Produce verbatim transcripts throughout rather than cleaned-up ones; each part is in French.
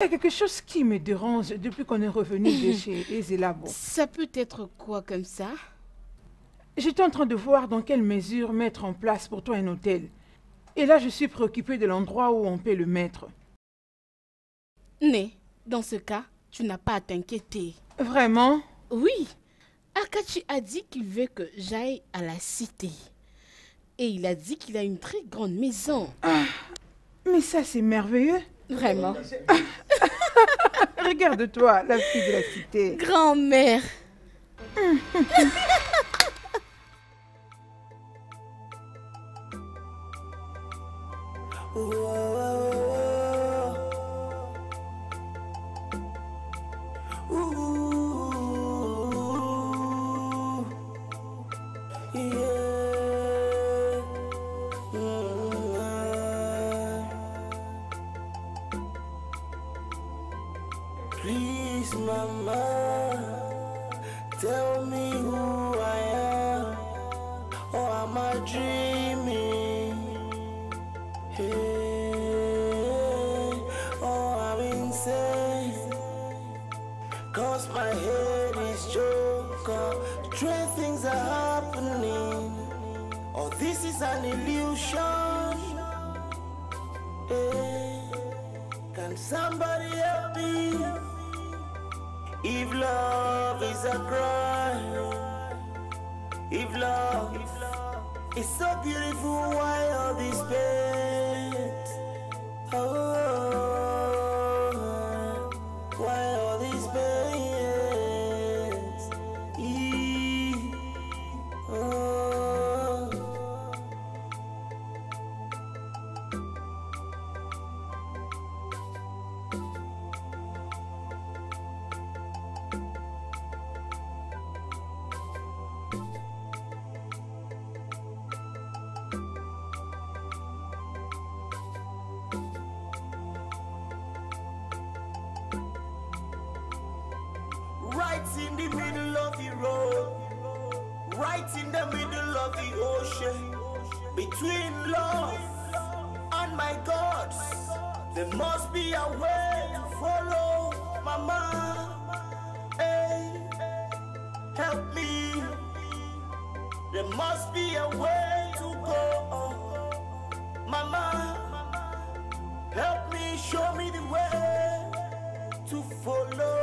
Il y a quelque chose qui me dérange depuis qu'on est revenu de chez Eze Labo. Ça peut être quoi comme ça? J'étais en train de voir dans quelle mesure mettre en place pour toi un hôtel. Et là, je suis préoccupée de l'endroit où on peut le mettre. Mais, dans ce cas, tu n'as pas à t'inquiéter. Vraiment? Oui. Akachi a dit qu'il veut que j'aille à la cité. Et il a dit qu'il a une très grande maison. Ah, mais ça, c'est merveilleux. Vraiment. Regarde-toi, la fille de la cité. Grand-mère. Please, Mama, tell me who I am, or am I dreaming? Hey, or I'm insane, cause my head is joker. Strange things are happening, or oh, this is an illusion. Hey, can somebody help me? If love is a crime, if love is so beautiful, why all this pain? Oh, why all this pain? Oh. In the middle of the road, right in the middle of the ocean, between love and my gods, there must be a way to follow, Mama. Hey, help me. There must be a way to go, Mama. Help me, show me the way to follow.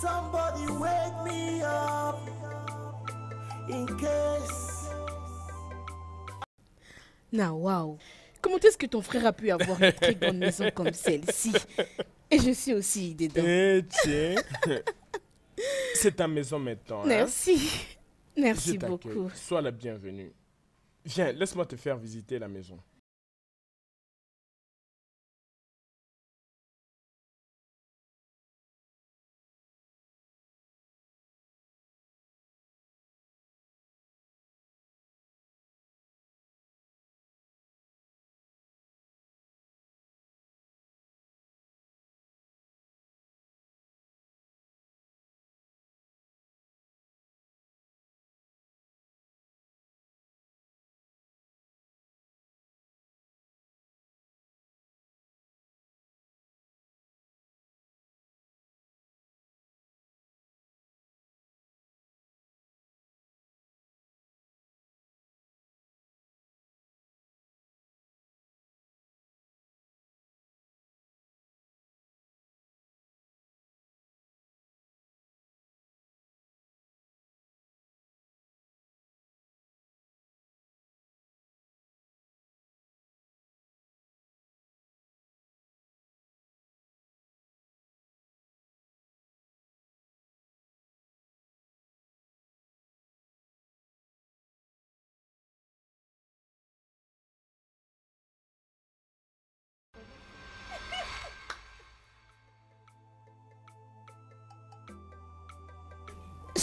Somebody wake me up in case. Now, wow. Comment est-ce que ton frère a pu avoir une très grande maison comme celle-ci? Et je suis aussi dedans. Eh tiens. C'est ta maison maintenant. Merci. Hein? Merci beaucoup. Sois la bienvenue. Viens, laisse-moi te faire visiter la maison.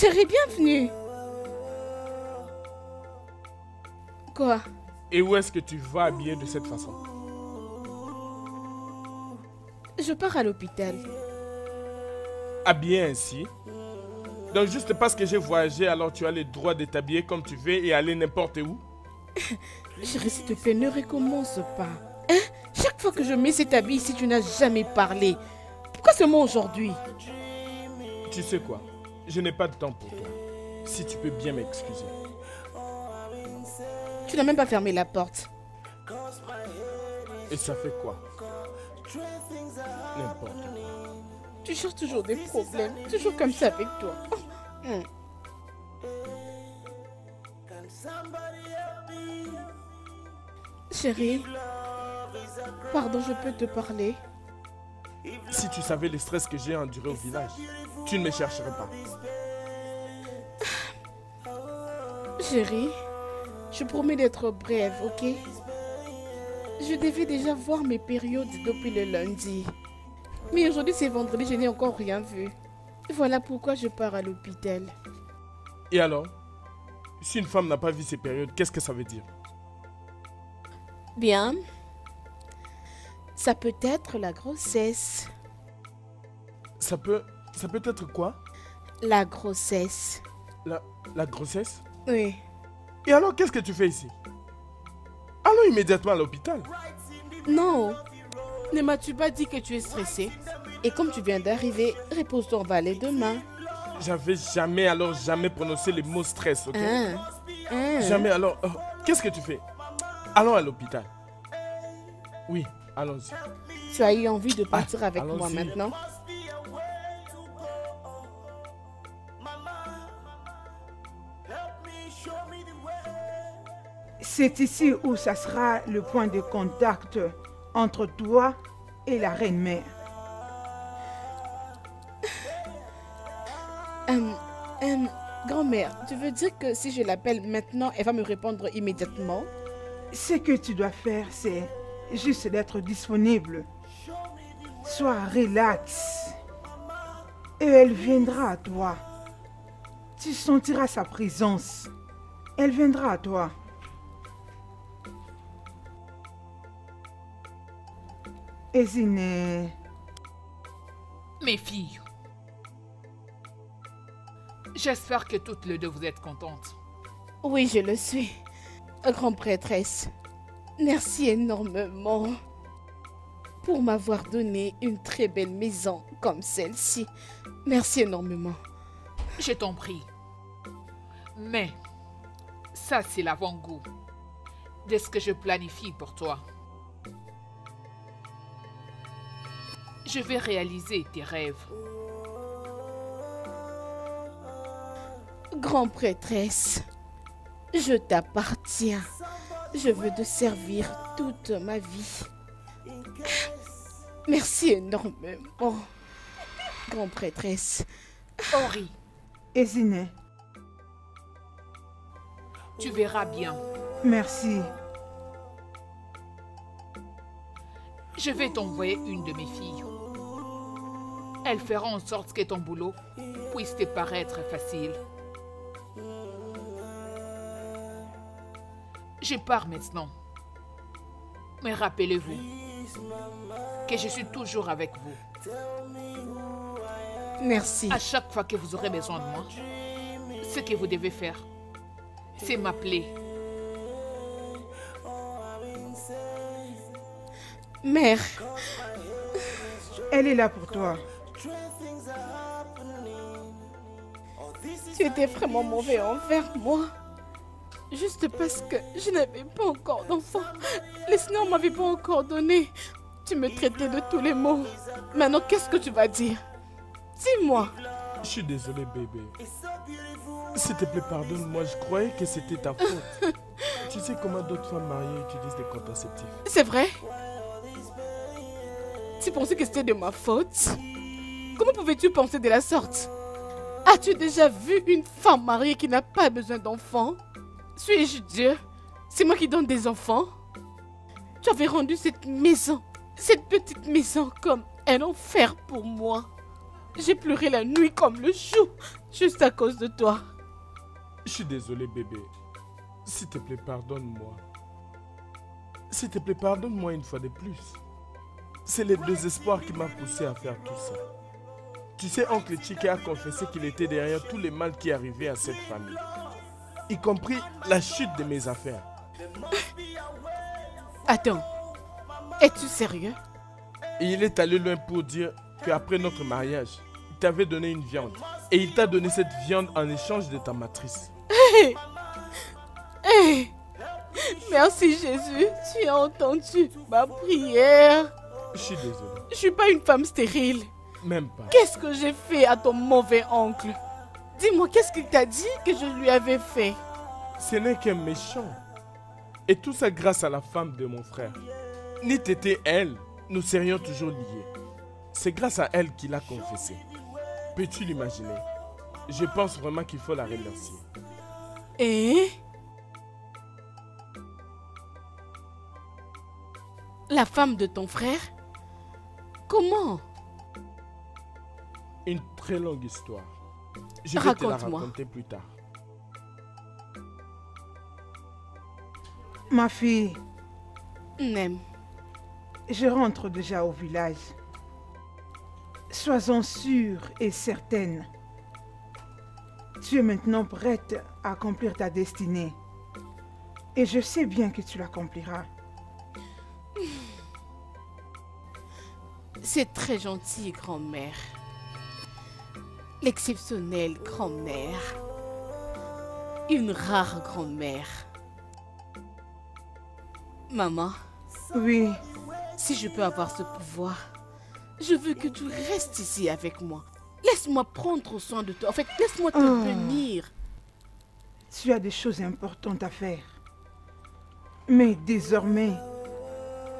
serez bienvenue. Quoi? Et où est-ce que tu vas habiller de cette façon? Je pars à l'hôpital. Habillée ainsi? Donc juste parce que j'ai voyagé, alors tu as le droit de t'habiller comme tu veux et aller n'importe où? Chérie, s'il te plaît, ne recommence pas. Hein? Chaque fois que je mets cet habit ici, tu n'as jamais parlé. Pourquoi ce mot aujourd'hui? Tu sais quoi? Je n'ai pas de temps pour toi. Si tu peux bien m'excuser. Tu n'as même pas fermé la porte. Et ça fait quoi? N'importe quoi. Tu cherches toujours des problèmes, toujours comme ça avec toi. Oh. Mm. Chérie, pardon, je peux te parler? Si tu savais le stress que j'ai enduré au village, tu ne me chercherais pas. Chérie, je promets d'être brève, ok? Je devais déjà voir mes périodes depuis le lundi. Mais aujourd'hui, c'est vendredi, je n'ai encore rien vu. Voilà pourquoi je pars à l'hôpital. Et alors? Si une femme n'a pas vu ses périodes, qu'est-ce que ça veut dire? Bien. Ça peut être la grossesse. Ça peut... Ça peut être quoi? La grossesse. La... La grossesse? Oui. Et alors, qu'est-ce que tu fais ici? Allons immédiatement à l'hôpital. Non. Ne m'as-tu pas dit que tu es stressée? Et comme tu viens d'arriver, repose-toi, on va aller demain. J'avais jamais, alors jamais prononcé le mot stress, ok? Hein? Hein? Jamais, alors... Oh, qu'est-ce que tu fais? Allons à l'hôpital. Oui, allons-y. Tu as eu envie de partir ah, avec moi maintenant? C'est ici où ça sera le point de contact entre toi et la reine-mère. um, um, Grand-mère, tu veux dire que si je l'appelle maintenant, elle va me répondre immédiatement? Ce que tu dois faire, c'est juste d'être disponible. Sois relax. Et elle viendra à toi. Tu sentiras sa présence. Elle viendra à toi. Ezine. Mes filles, j'espère que toutes les deux vous êtes contentes. Oui, je le suis. Grand prêtresse, merci énormément pour m'avoir donné une très belle maison comme celle-ci. Merci énormément. Je t'en prie. Mais ça, c'est l'avant-goût de ce que je planifie pour toi. Je vais réaliser tes rêves. Grand prêtresse, je t'appartiens. Je veux te servir toute ma vie. Merci énormément, grand prêtresse. Henri. Ezine. Tu verras bien. Merci. Je vais t'envoyer une de mes filles. Elle fera en sorte que ton boulot puisse te paraître facile. Je pars maintenant. Mais rappelez-vous que je suis toujours avec vous. Merci. À chaque fois que vous aurez besoin de moi, ce que vous devez faire, c'est m'appeler. Mère, elle est là pour toi. Tu étais vraiment mauvais envers moi. Juste parce que je n'avais pas encore d'enfant. Le Seigneur ne m'avait pas encore donné. Tu me traitais de tous les maux. Maintenant, qu'est-ce que tu vas dire? Dis-moi. Je suis désolée, bébé. S'il te plaît, pardonne-moi. Je croyais que c'était ta faute. Tu sais comment d'autres femmes mariées utilisent des contraceptifs. C'est vrai? Tu pensais que c'était de ma faute? Comment pouvais-tu penser de la sorte? As-tu déjà vu une femme mariée qui n'a pas besoin d'enfants? Suis-je Dieu? C'est moi qui donne des enfants? Tu avais rendu cette maison, cette petite maison, comme un enfer pour moi. J'ai pleuré la nuit comme le jour, juste à cause de toi. Je suis désolé, bébé. S'il te plaît, pardonne-moi. S'il te plaît, pardonne-moi une fois de plus. C'est le désespoir qui m'a poussé à faire tout ça. Tu sais, oncle Chike a confessé qu'il était derrière tous les mal qui arrivaient à cette famille, y compris la chute de mes affaires. Attends, es-tu sérieux? Et il est allé loin pour dire qu'après notre mariage, il t'avait donné une viande. Et il t'a donné cette viande en échange de ta matrice. Hey! Hey! Merci Jésus, tu as entendu ma prière. Je suis désolée. Je ne suis pas une femme stérile. Même pas. Qu'est-ce que j'ai fait à ton mauvais oncle? Dis-moi, qu'est-ce qu'il t'a dit que je lui avais fait? Ce n'est qu'un méchant. Et tout ça grâce à la femme de mon frère. Ni t'étais elle, nous serions toujours liés. C'est grâce à elle qu'il a confessé. Peux-tu l'imaginer? Je pense vraiment qu'il faut la remercier. Et? La femme de ton frère? Comment? Une très longue histoire. Je vais te la raconter plus tard. Ma fille. Nem. Je rentre déjà au village. Sois-en sûre et certaine. Tu es maintenant prête à accomplir ta destinée. Et je sais bien que tu l'accompliras. C'est très gentil, grand-mère. L'exceptionnelle grand-mère. Une rare grand-mère. Maman. Oui. Si je peux avoir ce pouvoir, je veux que tu restes ici avec moi. Laisse-moi prendre soin de toi. En fait, laisse-moi te oh. venir. Tu as des choses importantes à faire. Mais désormais,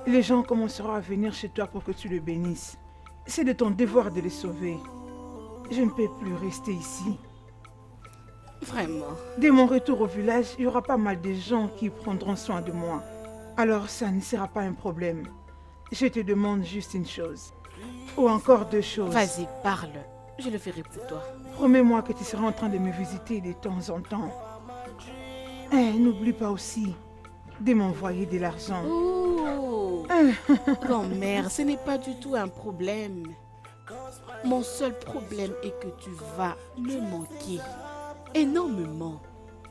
les gens commenceront à venir chez toi pour que tu les bénisses. C'est de ton devoir de les sauver. Je ne peux plus rester ici. Vraiment. Dès mon retour au village, il y aura pas mal de gens qui prendront soin de moi. Alors ça ne sera pas un problème. Je te demande juste une chose. Ou encore deux choses. Vas-y, parle. Je le ferai pour toi. Promets-moi que tu seras en train de me visiter de temps en temps. Eh, n'oublie pas aussi de m'envoyer de l'argent. Oh. Grand-mère, ce n'est pas du tout un problème. Mon seul problème est que tu vas me manquer. Énormément.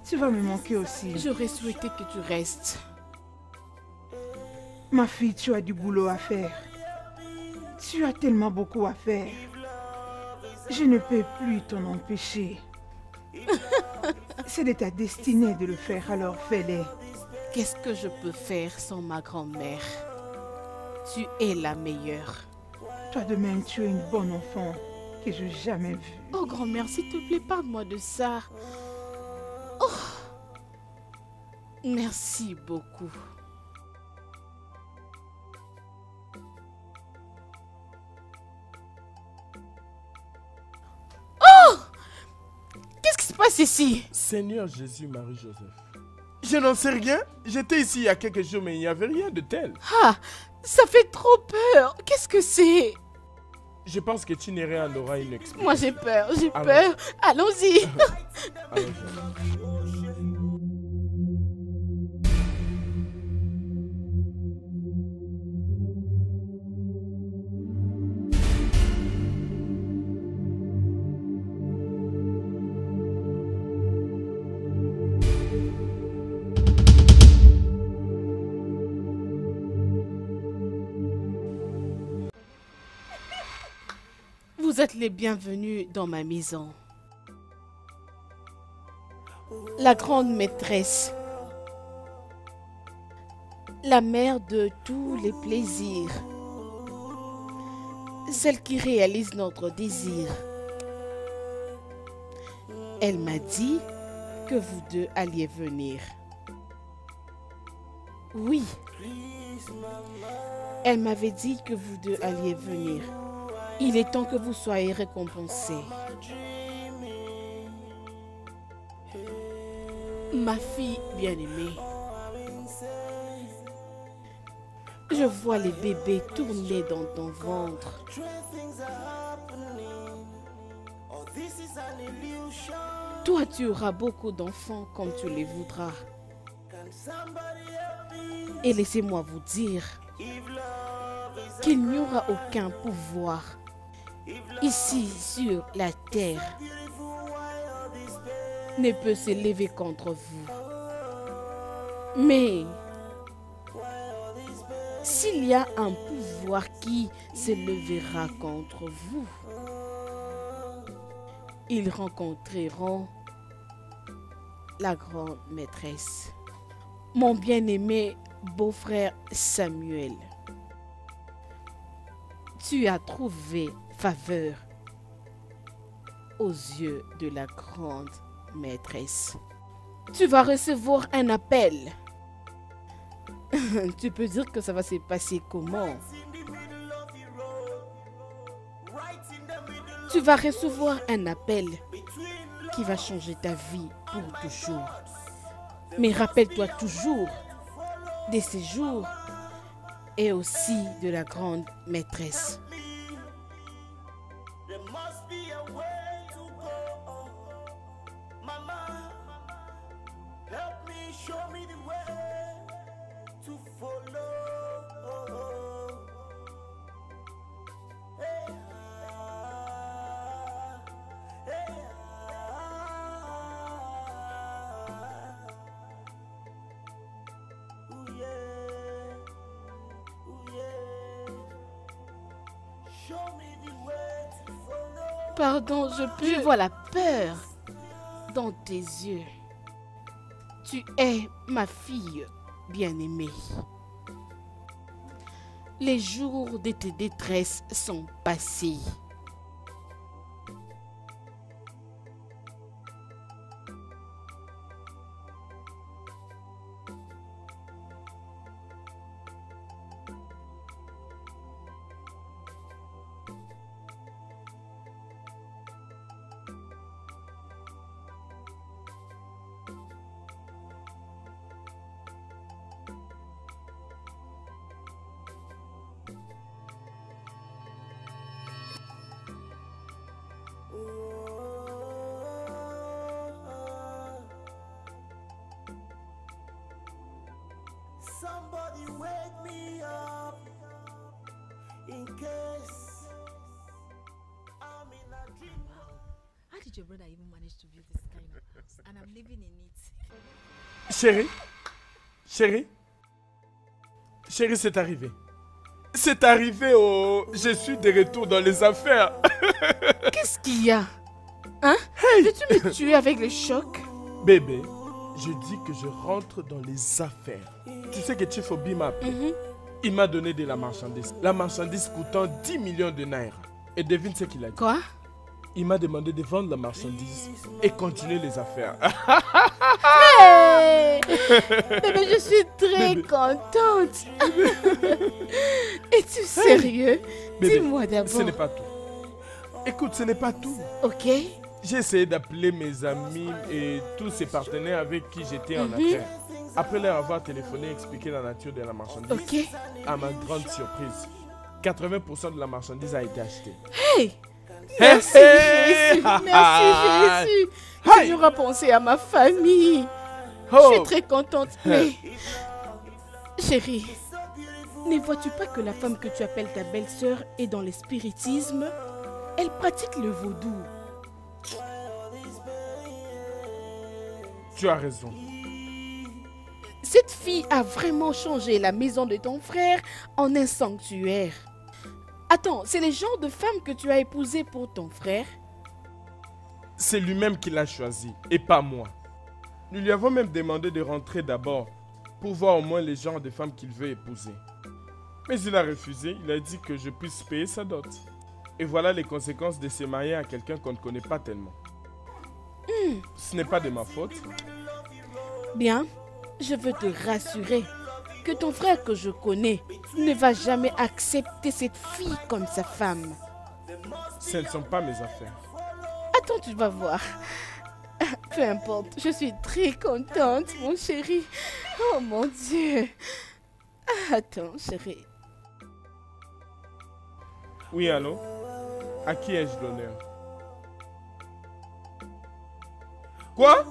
Tu vas me manquer aussi. J'aurais souhaité que tu restes. Ma fille, tu as du boulot à faire. Tu as tellement beaucoup à faire. Je ne peux plus t'en empêcher. C'est de ta destinée de le faire, alors fais-le. Qu'est-ce que je peux faire sans ma grand-mère? Tu es la meilleure. Toi de même, tu es une bonne enfant que je n'ai jamais vue. Oh grand-mère, s'il te plaît, parle-moi de ça. Oh. Merci beaucoup. Ici. Seigneur Jésus-Marie-Joseph. Je n'en sais rien. J'étais ici il y a quelques jours, mais il n'y avait rien de tel. Ah, ça fait trop peur. Qu'est-ce que c'est? Je pense que Tiniere en aura une expérience. Moi, j'ai peur, j'ai Allons. peur. Allons-y. Allons-y. Vous êtes les bienvenus dans ma maison. La grande maîtresse, la mère de tous les plaisirs, celle qui réalise notre désir. Elle m'a dit que vous deux alliez venir. Oui, elle m'avait dit que vous deux alliez venir. Il est temps que vous soyez récompensés. Ma fille bien-aimée, je vois les bébés tourner dans ton ventre. Toi, tu auras beaucoup d'enfants comme tu les voudras. Et laissez-moi vous dire qu'il n'y aura aucun pouvoir ici sur la terre ne peut se lever contre vous. Mais s'il y a un pouvoir qui se levera contre vous, ils rencontreront la grande maîtresse, mon bien-aimé beau-frère Samuel. Tu as trouvé faveur aux yeux de la grande maîtresse. Tu vas recevoir un appel. Tu peux dire que ça va se passer comment? Tu vas recevoir un appel qui va changer ta vie pour toujours. Mais rappelle-toi toujours de ces jours et aussi de la grande maîtresse. Pardon, je peux. Je vois la peur dans tes yeux. Tu es ma fille bien-aimée. Les jours de tes détresses sont passés. Somebody wake me up in case I'm in a dream. How did your brother even manage to build this kind of house? And I'm living in it. Chérie, chérie, chérie, c'est arrivé. C'est arrivé, oh, je suis de retour dans les affaires. Qu'est-ce qu'il y a? Hein? Hey. Veux-tu me tuer avec le choc? Bébé, je dis que je rentre dans les affaires. Tu sais que Chief Obi m'a appelé. Mm-hmm. Il m'a donné de la marchandise. La marchandise coûtant dix millions de naira. Et devine ce qu'il a dit. Quoi? Il m'a demandé de vendre la marchandise et continuer les affaires. Hey! Bébé, je suis très Bébé. contente. Es-tu sérieux? Dis-moi d'abord. Ce n'est pas tout. Écoute, ce n'est pas tout. Ok. J'ai essayé d'appeler mes amis et tous ces partenaires avec qui j'étais mm-hmm. en affaires. Après leur avoir téléphoné et expliqué la nature de la marchandise, okay. à ma grande surprise, quatre-vingts pour cent de la marchandise a été achetée. Hey! Merci, hey! Jésus! Merci, Jésus! Hey! J'ai toujours pensé à ma famille. Oh! Je suis très contente, mais... Chérie, ne vois-tu pas que la femme que tu appelles ta belle-sœur est dans le spiritisme? Elle pratique le vaudou. Tu as raison. Cette fille a vraiment changé la maison de ton frère en un sanctuaire. Attends, c'est le genre de femme que tu as épousée pour ton frère? C'est lui-même qui l'a choisi et pas moi. Nous lui avons même demandé de rentrer d'abord pour voir au moins les genres de femmes qu'il veut épouser. Mais il a refusé, il a dit que je puisse payer sa dot. Et voilà les conséquences de se marier à quelqu'un qu'on ne connaît pas tellement. Mmh. Ce n'est pas de ma faute. Bien. Je veux te rassurer que ton frère que je connais ne va jamais accepter cette fille comme sa femme. Ce ne sont pas mes affaires. Attends, tu vas voir. Peu importe, je suis très contente, mon chéri. Oh mon Dieu. Attends, chéri. Oui, allô? À qui ai-je l'honneur? Quoi?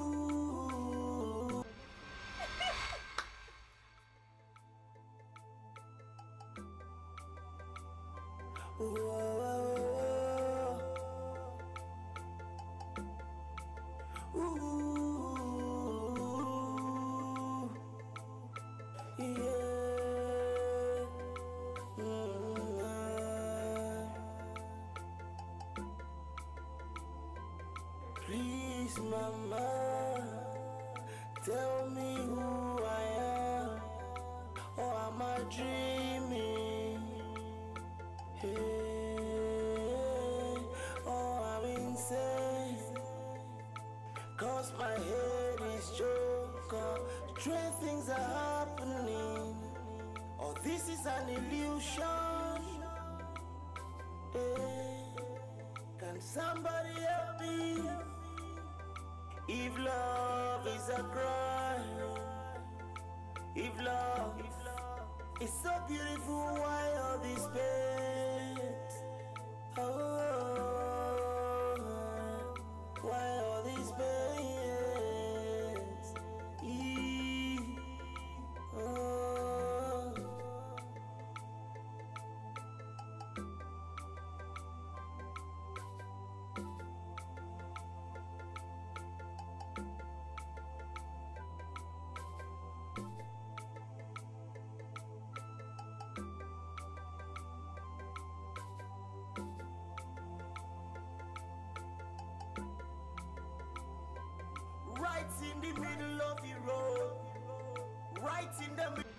In the middle of the road, right in the middle.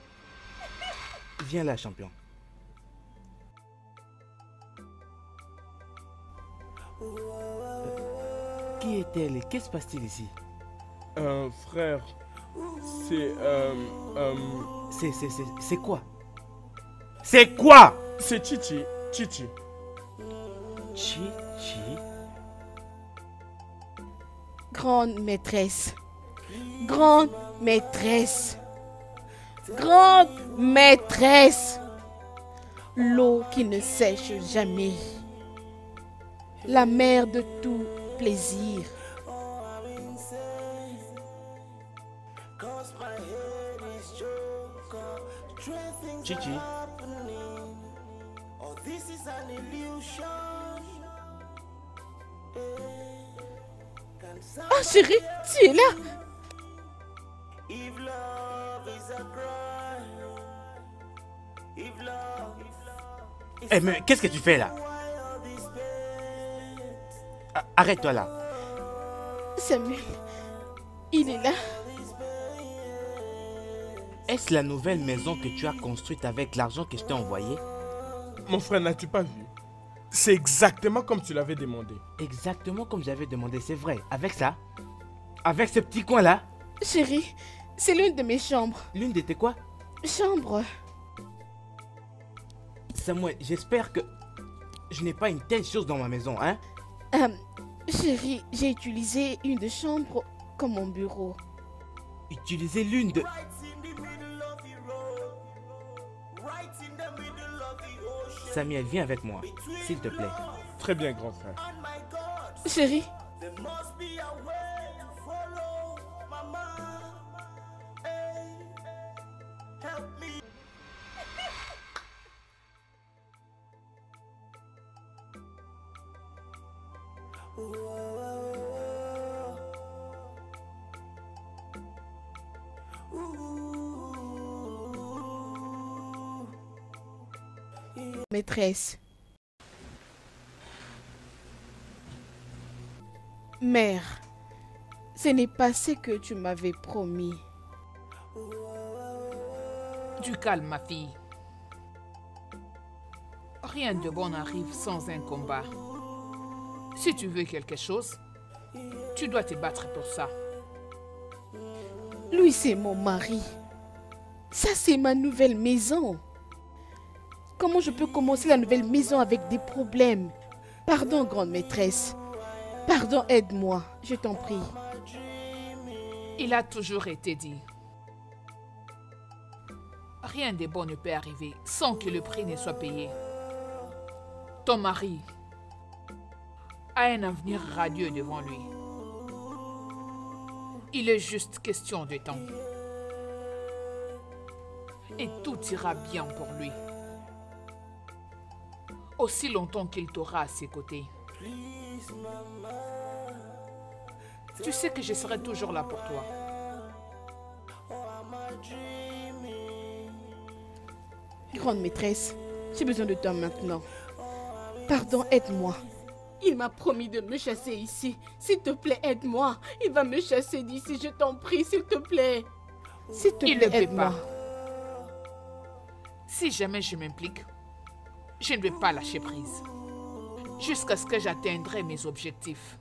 Viens là, champion. Euh, qui est-elle et qu'est-ce qui se passe-t-il ici? Euh, frère, c'est euh, euh... c'est c'est c'est c'est quoi? C'est quoi? C'est Chichi, Chichi. Chichi. Grande maîtresse. Grande maîtresse, grande maîtresse, l'eau qui ne sèche jamais, la mère de tout plaisir. Chichi. Ah chérie, tu es là. If love is a crime, if love is a crime. Eh mais qu'est-ce que tu fais là? Arrête-toi là. Samuel, il est là. Est-ce la nouvelle maison que tu as construite avec l'argent que je t'ai envoyé? Mon frère, n'as-tu pas vu? C'est exactement comme tu l'avais demandé. Exactement comme j'avais demandé, c'est vrai. Avec ça? Avec ce petit coin là? Chérie, c'est l'une de mes chambres. L'une de tes quoi? Chambres. Samuel, j'espère que je n'ai pas une telle chose dans ma maison, hein? Euh, chérie, j'ai utilisé une de chambres comme mon bureau. Utiliser l'une de... Samuel, viens avec moi, s'il te plaît. Très bien, grand frère. Chérie. Maîtresse, mère, ce n'est pas ce que tu m'avais promis. Du calme, ma fille. Rien de bon n'arrive sans un combat. Si tu veux quelque chose, tu dois te battre pour ça. Lui, c'est mon mari. Ça, c'est ma nouvelle maison. Comment je peux commencer la nouvelle maison avec des problèmes? Pardon, grande maîtresse. Pardon, aide-moi, je t'en prie. Il a toujours été dit. Rien de bon ne peut arriver sans que le prix ne soit payé. Ton mari a un avenir radieux devant lui. Il est juste question de temps. Et tout ira bien pour lui. Aussi longtemps qu'il t'aura à ses côtés. Tu sais que je serai toujours là pour toi. Grande maîtresse, j'ai besoin de toi maintenant. Pardon, aide-moi. Il m'a promis de me chasser ici. S'il te plaît, aide-moi. Il va me chasser d'ici, je t'en prie, s'il te plaît. S'il te plaît, aide-moi. Si jamais je m'implique, je ne vais pas lâcher prise. Jusqu'à ce que j'atteindrai mes objectifs.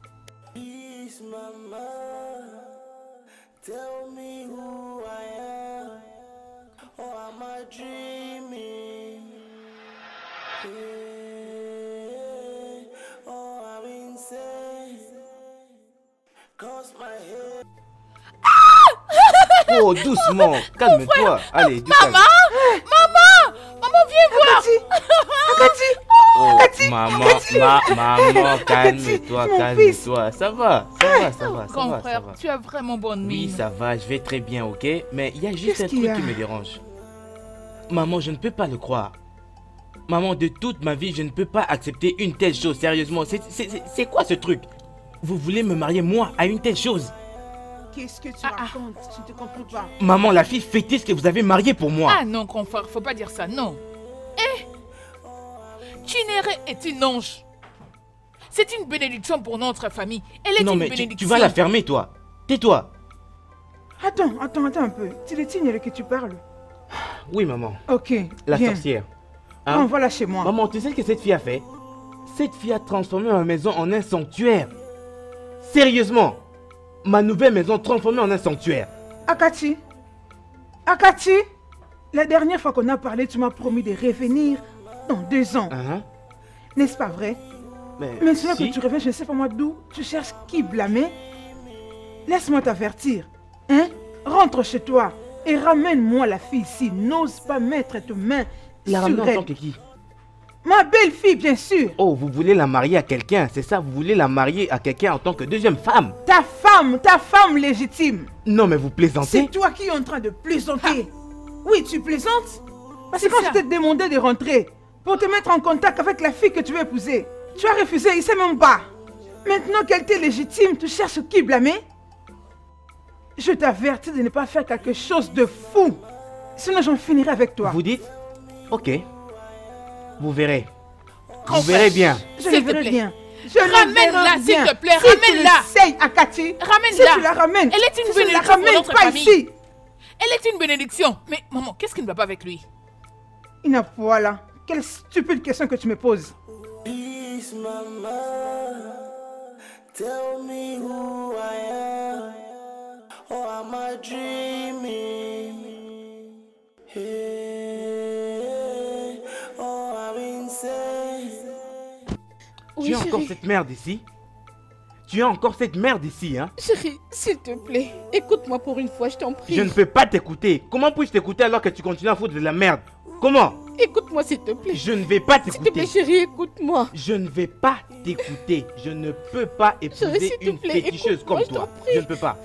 Oh, doucement, calme-toi. Allez, du calme. Maman, maman, maman, viens voir. Akachi, Akachi, oh, maman, ma, maman, calme-toi, calme-toi. Ça va, ça va, ça va, ça Grand va. Frère, ça va. Tu as vraiment bonne mine. Oui, ça va, je vais très bien, ok. Mais il y a juste un truc qui me dérange. Maman, je ne peux pas le croire. Maman, de toute ma vie, je ne peux pas accepter une telle chose. Sérieusement, c'est quoi ce truc? Vous voulez me marier, moi, à une telle chose? Qu'est-ce que tu ah, racontes? Ah. Je ne te comprends pas. Maman, la fille fétiche que vous avez mariée pour moi. Ah non, confort, faut pas dire ça, non. Eh, Chinere est une ange. C'est une bénédiction pour notre famille. Elle est non, une mais bénédiction. Tu, tu vas la fermer, toi. Tais-toi. Attends, attends, attends un peu. C'est de Chinere que tu parles? Oui, maman. Ok. La bien. sorcière. Hein? Non, voilà chez moi. Maman, tu sais ce que cette fille a fait? Cette fille a transformé ma maison en un sanctuaire. Sérieusement, ma nouvelle maison transformée en un sanctuaire. Akachi, Akachi, la dernière fois qu'on a parlé, tu m'as promis de revenir dans deux ans. Uh-huh. N'est-ce pas vrai? Mais maintenant si. que tu reviens, je ne sais pas moi d'où, tu cherches qui blâmer. Laisse-moi t'avertir. Hein? Rentre chez toi et ramène-moi la fille ici. N'ose pas mettre tes mains la sur elle. En tant que qui? Ma belle-fille, bien sûr. Oh, vous voulez la marier à quelqu'un, c'est ça? Vous voulez la marier à quelqu'un en tant que deuxième femme? Ta femme, ta femme légitime. Non, mais vous plaisantez. C'est toi qui es en train de plaisanter. Ah. Oui, tu plaisantes. Parce que quand ça. je t'ai demandé de rentrer pour te mettre en contact avec la fille que tu veux épouser, tu as refusé, il ne sait même pas. Maintenant qu'elle t'est légitime, tu cherches qui blâmer? Je t'avertis de ne pas faire quelque chose de fou. Sinon, j'en finirai avec toi. Vous dites? Ok. Vous verrez. Vous verrez bien. Je le verrai bien. Ramène-la, s'il te plaît. Ramène-la. Essaye, Akachi. Ramène-la. Si tu la ramènes. Elle est une bénédiction pour notre famille. Elle est une bénédiction. Mais maman, qu'est-ce qui ne va pas avec lui? Il n'a pas là. Quelle stupide question que tu me poses. Please, mama, tell me who I am. Or am I dreaming? Oui, tu as encore cette merde ici? Tu as encore cette merde ici, hein? Chérie, s'il te plaît, écoute-moi pour une fois, je t'en prie. Je ne peux pas t'écouter. Comment puis-je t'écouter alors que tu continues à foutre de la merde? Comment? Écoute-moi, s'il te plaît. Je ne vais pas t'écouter. S'il te plaît, chérie, écoute-moi. Je ne vais pas t'écouter. Je ne peux pas épouser chérie, une plaît, féticheuse comme toi. Je, je ne peux pas.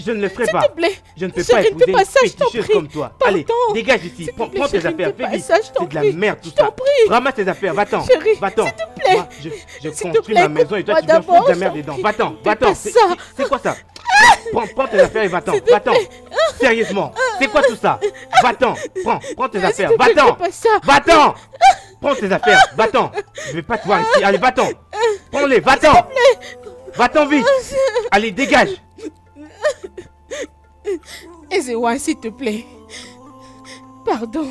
Je ne le ferai pas. S'il te plaît. Je ne peux pas épouser une féticheuse comme toi. Pardon. Allez, dégage ici. Prends tes affaires. Fais vite. C'est de la merde tout ça. Ramasse tes affaires. Va-t'en. Va-t'en. S'il te plaît. Moi, je je construis ma maison et toi, tu viens foutre de la merde dedans. Va-t'en. Va-t'en. C'est quoi ça? Prends tes affaires et va-t'en. Va-t'en. Sérieusement. C'est quoi tout ça? Va-t'en. Prends. Prends tes affaires. Va-t'en. Va-t'en. Prends tes affaires. Va-t'en. Je vais pas te voir ici. Allez, va-t'en. Prends-les. Va-t'en. Va-t'en vite. Allez, dégage. Ezewa, s'il te plaît. Pardon.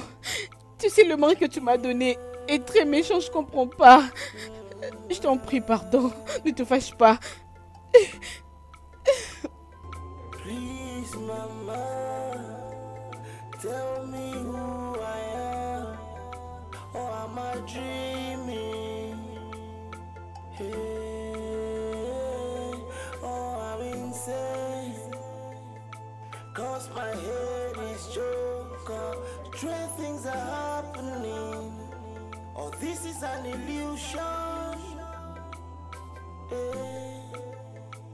Tu sais, le manque que tu m'as donné est très méchant, je comprends pas. Je t'en prie, pardon. Ne te fâche pas. Please, mama, tell me who I am. Or am I dreaming? Hey, or am I insane? Cause my head is joke up, strange things are happening. Oh, this is an illusion. Hey,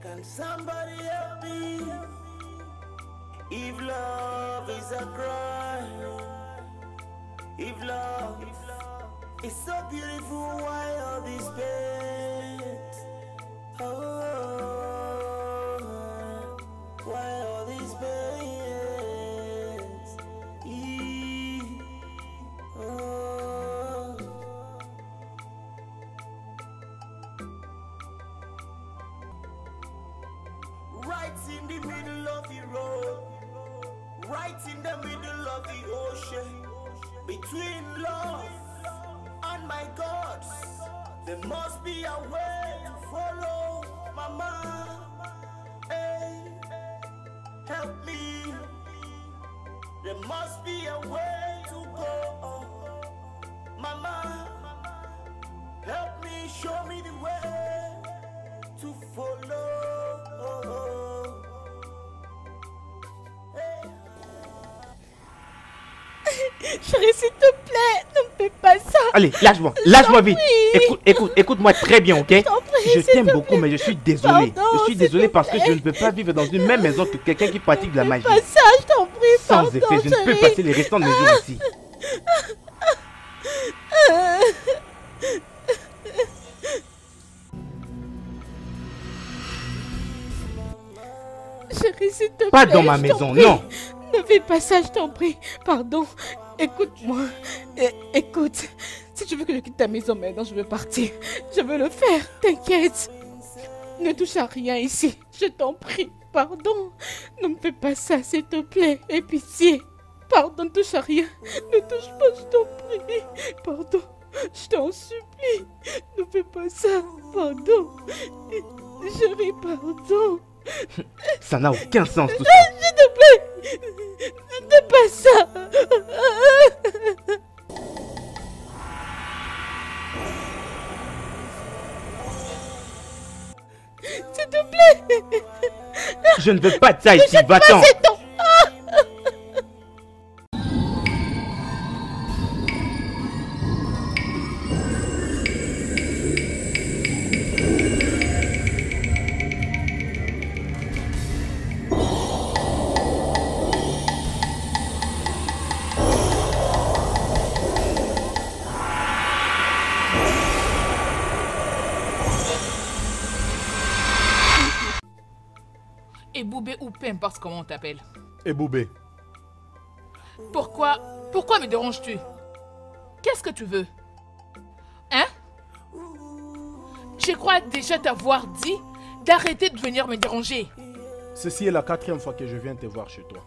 can somebody help me? If love is a crime, if love is so beautiful, why all this pain? Oh, why all this pain? Oh. Right in the middle of the road, right in the middle of the ocean, between love and my gods, there must be a way to follow, Mama. Hey, help me. There must be a way to go, Mama. Help me, show me the way to follow. Chérie, s'il te plaît, ne me fais pas ça. Allez, lâche-moi, lâche-moi vite. Écoute, écoute, écoute-moi très bien, ok? Je t'aime beaucoup, mais je suis désolée. Pardon, je suis désolée parce que je ne peux pas vivre dans une même maison que quelqu'un qui pratique de la magie. Pas ça, je t'en prie, pardon, sans effet, chérie. Je ne peux passer les restants de mes jours ici. Chérie, s'il te plaît. Pas dans ma maison, non. Ne fais pas ça, je t'en prie. Pardon. Écoute-moi. Écoute. Si tu veux que je quitte ta maison maintenant, je veux partir. Je veux le faire. T'inquiète. Ne touche à rien ici. Je t'en prie. Pardon. Ne me fais pas ça, s'il te plaît. Et pitié. Pardon, ne touche à rien. Ne touche pas, je t'en prie. Pardon. Je t'en supplie. Ne fais pas ça. Pardon. Je ris, pardon. Ça n'a aucun sens tout ça. S'il te plaît, ne pas ça. S'il te plaît. Je ne veux pas de ça ici, va-t'en. Ebube ou peu importe comment on t'appelle. Ebube. Pourquoi, pourquoi me déranges-tu? Qu'est-ce que tu veux? Hein? Je crois déjà t'avoir dit d'arrêter de venir me déranger. Ceci est la quatrième fois que je viens te voir chez toi.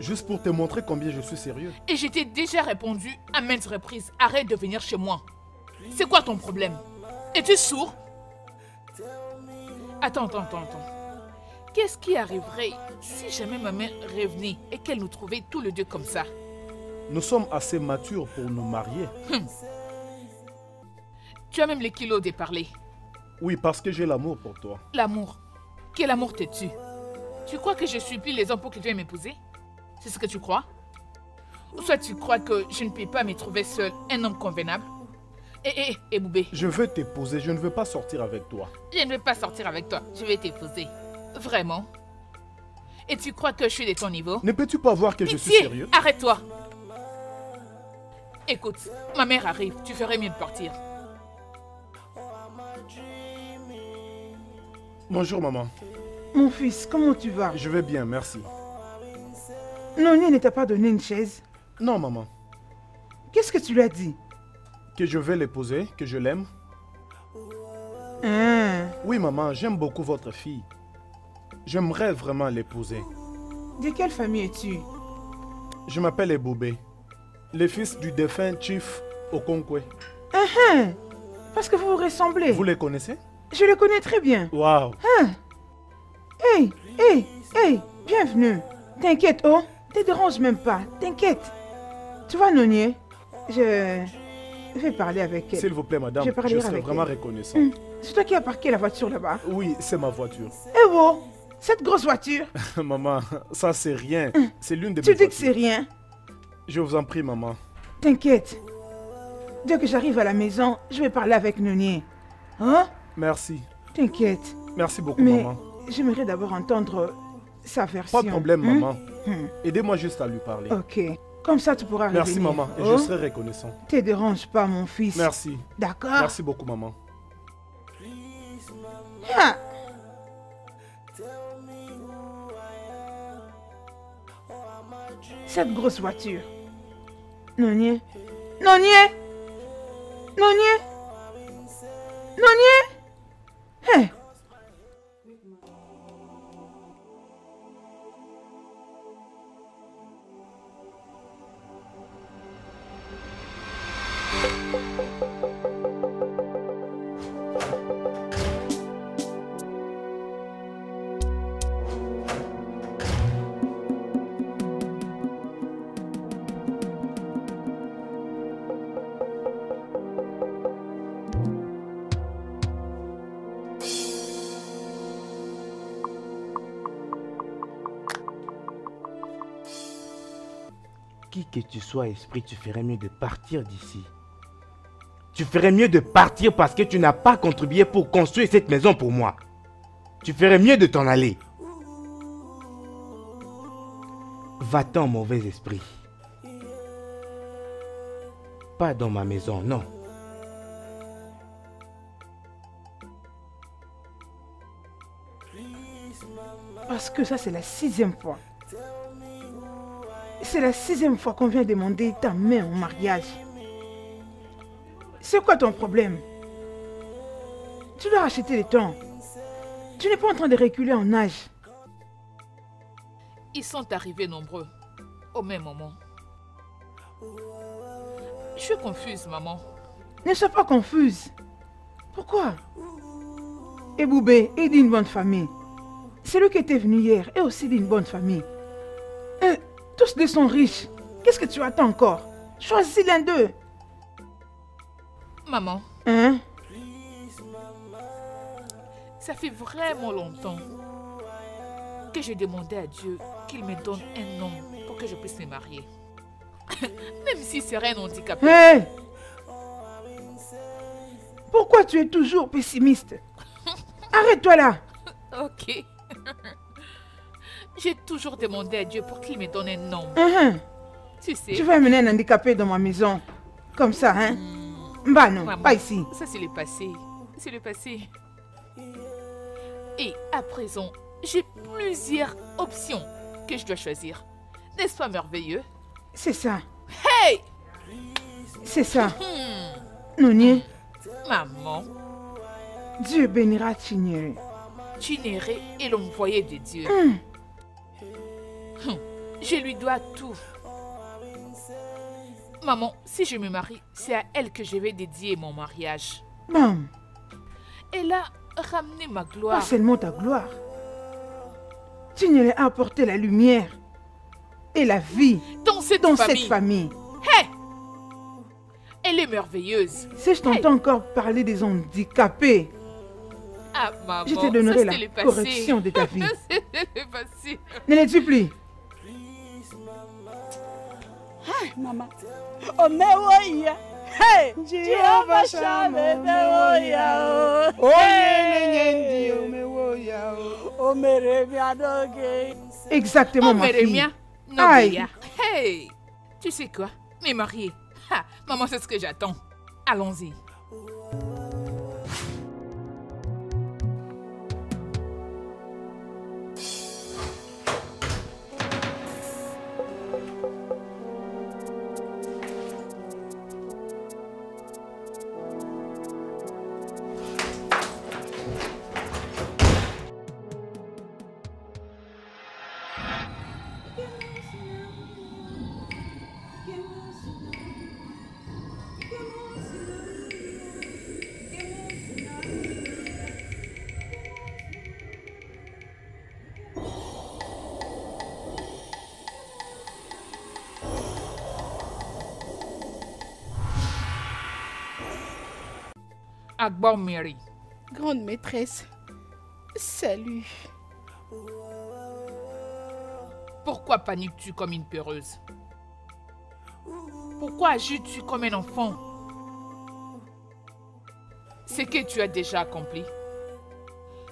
Juste pour te montrer combien je suis sérieux. Et je t'ai déjà répondu à maintes reprises. Arrête de venir chez moi. C'est quoi ton problème? Es-tu sourd? Attends, attends, attends, attends. Qu'est-ce qui arriverait si jamais ma mère revenait et qu'elle nous trouvait tous les deux comme ça? Nous sommes assez matures pour nous marier. Hum. Tu as même les kilos de parler. Oui, parce que j'ai l'amour pour toi. L'amour? Quel amour te tu? Tu crois que je supplie les hommes pour qu'ils viennent m'épouser? C'est ce que tu crois? Ou soit tu crois que je ne peux pas me trouver seule un homme convenable? Hé, hé, hé, Boubé. Je veux t'épouser, je ne veux pas sortir avec toi. Je ne veux pas sortir avec toi, je vais t'épouser. Vraiment? Et tu crois que je suis de ton niveau? Ne peux-tu pas voir que Pitié, je suis sérieux? Arrête-toi! Écoute, ma mère arrive, tu ferais mieux de partir. Bonjour maman. Mon fils, comment tu vas? Je vais bien, merci. Nonye ne t'a pas donné une chaise? Non maman. Qu'est-ce que tu lui as dit? Que je vais l'épouser, que je l'aime. Mmh. Oui maman, j'aime beaucoup votre fille. J'aimerais vraiment l'épouser. De quelle famille es-tu? Je m'appelle Ebube, le fils du défunt chief Okonkwo. Ah ah, parce que vous vous ressemblez. Vous les connaissez? Je les connais très bien. Waouh. Ah. Hey, hey, hey, bienvenue. T'inquiète, oh, te dérange même pas, t'inquiète. Tu vois, Nonye, je... je vais parler avec elle. S'il vous plaît, madame, je, je serai vraiment elle. reconnaissant. Mmh. C'est toi qui as parqué la voiture là-bas? Oui, c'est ma voiture. Eh oh! Cette grosse voiture. Maman, ça c'est rien. C'est l'une des Tu mes dis voitures. que c'est rien. Je vous en prie, maman. T'inquiète. Dès que j'arrive à la maison, je vais parler avec Nonye. Hein? Merci. T'inquiète. Merci beaucoup, Mais maman. J'aimerais d'abord entendre sa version. Pas de problème, hmm? maman. Hmm. Aidez-moi juste à lui parler. Ok. Comme ça, tu pourras revenir. Merci, maman. Et oh? je serai reconnaissant. Te dérange pas, mon fils. Merci. D'accord. Merci beaucoup, maman. Ah. Cette grosse voiture. Nonye. Nonye. Nonye. Nonye. Hé. Hey. Que tu sois esprit, tu ferais mieux de partir d'ici. Tu ferais mieux de partir parce que tu n'as pas contribué pour construire cette maison pour moi. Tu ferais mieux de t'en aller. Va-t'en, mauvais esprit. Pas dans ma maison, non. Parce que ça, c'est la sixième fois. C'est la sixième fois qu'on vient demander ta main en mariage. C'est quoi ton problème? Tu dois racheter le temps. Tu n'es pas en train de reculer en âge. Ils sont arrivés nombreux, au même moment. Je suis confuse, maman. Ne sois pas confuse. Pourquoi? Ebube est d'une bonne famille. Celui qui était venu hier est aussi d'une bonne famille. Et tous deux sont riches. Qu'est-ce que tu attends encore? Choisis l'un d'eux. Maman. Hein? Ça fait vraiment longtemps que j'ai demandé à Dieu qu'il me donne un homme pour que je puisse me marier. Même si c'est un handicapé. Hey! Pourquoi tu es toujours pessimiste? Arrête-toi là. Ok. J'ai toujours demandé à Dieu pour qu'il me donne un homme. Uh-huh. Tu sais. Tu vas amener un handicapé dans ma maison. Comme ça, hein? Mmh. Bah non, maman, pas ici. Ça, c'est le passé. C'est le passé. Et à présent, j'ai plusieurs options que je dois choisir. N'est-ce pas merveilleux? C'est ça. Hey! C'est ça. Mmh. Nonye. Maman. Dieu bénira Chinere. Chinere est l'envoyé de Dieu. Mmh. Je lui dois tout. Maman, si je me marie, c'est à elle que je vais dédier mon mariage. Maman. Elle a ramené ma gloire. Pas seulement ta gloire. Tu ne l'as apporté la lumière et la vie dans cette dans famille. Cette famille. Hey! Elle est merveilleuse. Si je t'entends hey. encore parler des handicapés, ah, maman, je te donnerai ça, la correction de ta vie. Ne les dis plus. Hey, maman. Oh, Mewoya. Hey, Jehovah Shammah, Mewoya. Oh, Nenyendi, oh, Mewoya. Oh, Meremia, Doge. Exactement, ma fille. Oh, Meremia, hey, tu sais quoi? Me marier. Ha, maman, c'est ce que j'attends. Allons-y. Bon, Mary. Grande maîtresse, salut. Pourquoi paniques-tu comme une peureuse? Pourquoi agis-tu comme un enfant? Ce que tu as déjà accompli.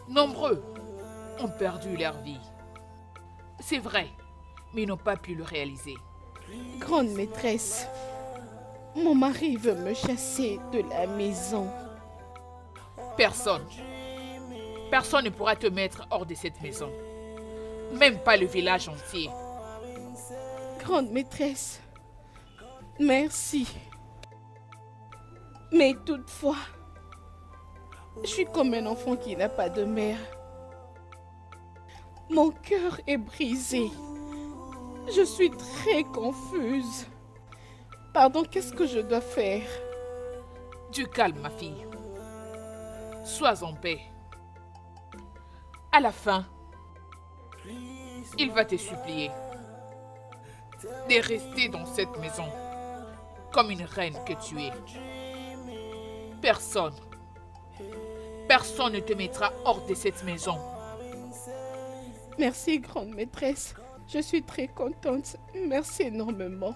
Nombreux ont perdu leur vie. C'est vrai, mais ils n'ont pas pu le réaliser. Grande maîtresse, mon mari veut me chasser de la maison. Personne. Personne ne pourra te mettre hors de cette maison. Même pas le village entier. Grande maîtresse, merci. Mais toutefois, je suis comme un enfant qui n'a pas de mère. Mon cœur est brisé. Je suis très confuse. Pardon, qu'est-ce que je dois faire? Du calme, ma fille. Sois en paix. À la fin, il va te supplier de rester dans cette maison comme une reine que tu es. Personne, personne ne te mettra hors de cette maison. Merci, grande maîtresse. Je suis très contente. Merci énormément.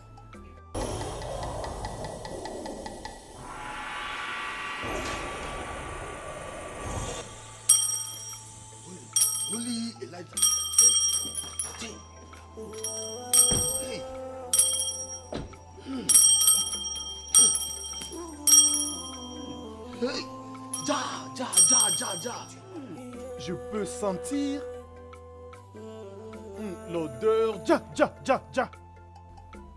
Je peux sentir l'odeur. Ja, ja, ja, ja.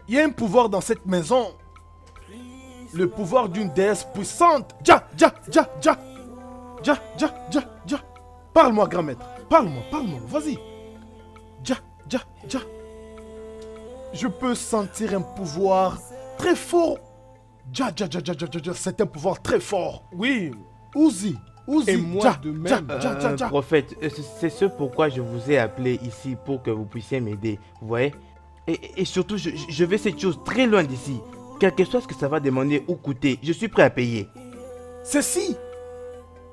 Il y a un pouvoir dans cette maison. Le pouvoir d'une déesse puissante. Ja, ja, ja, ja. Ja, ja, ja, ja. Parle-moi, grand-maître. Parle-moi, parle-moi. Vas-y. Ja, ja, ja. Je peux sentir un pouvoir très fort. Ja, ja, ja, ja, ja, ja. C'est un pouvoir très fort. Oui. Ouzi. Et moi ja, de même, ja, ja, ja, ja. Euh, prophète, c'est ce pourquoi je vous ai appelé ici, pour que vous puissiez m'aider, vous voyez. Et, et surtout, je, je vais cette chose très loin d'ici. Quel que soit ce que ça va demander ou coûter, je suis prêt à payer. Ceci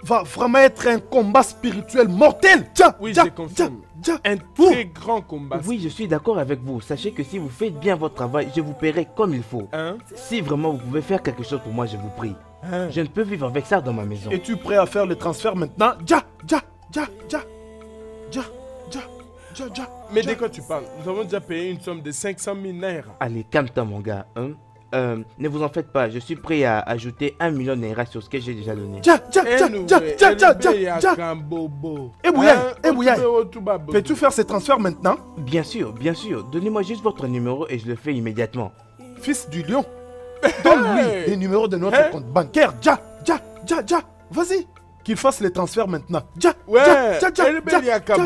va vraiment être un combat spirituel mortel. Ja, oui, ja, je confirme. Ja, ja. Un très oh. grand combat. Oui, je suis d'accord avec vous. Sachez que si vous faites bien votre travail, je vous paierai comme il faut. Hein? Si vraiment vous pouvez faire quelque chose pour moi, je vous prie. Hein? Je ne peux vivre avec ça dans ma maison. Es-tu prêt à faire le transfert maintenant? Ja, ja, ja, ja, ja, ja, ja, ja. Mais ja. Dès que tu parles, nous avons déjà payé une somme de cinq cent mille naira. Allez, calme-toi mon gars, hein? euh, Ne vous en faites pas, je suis prêt à ajouter un million naira sur ce que j'ai déjà donné. Ja, ja, ja, ja, ja, ja, ja, ja. Ebouya, Ebouya, peux-tu faire ce transfert maintenant? Bien sûr, bien sûr, donnez-moi juste votre numéro et je le fais immédiatement. Fils du lion, donne-lui hey. les numéros de notre hey. compte bancaire. Ja, ja, ja, ja. Vas-y. Qu'il fasse les transferts maintenant. Ja, ouais. ja, ja, ja, ja, ja, ja.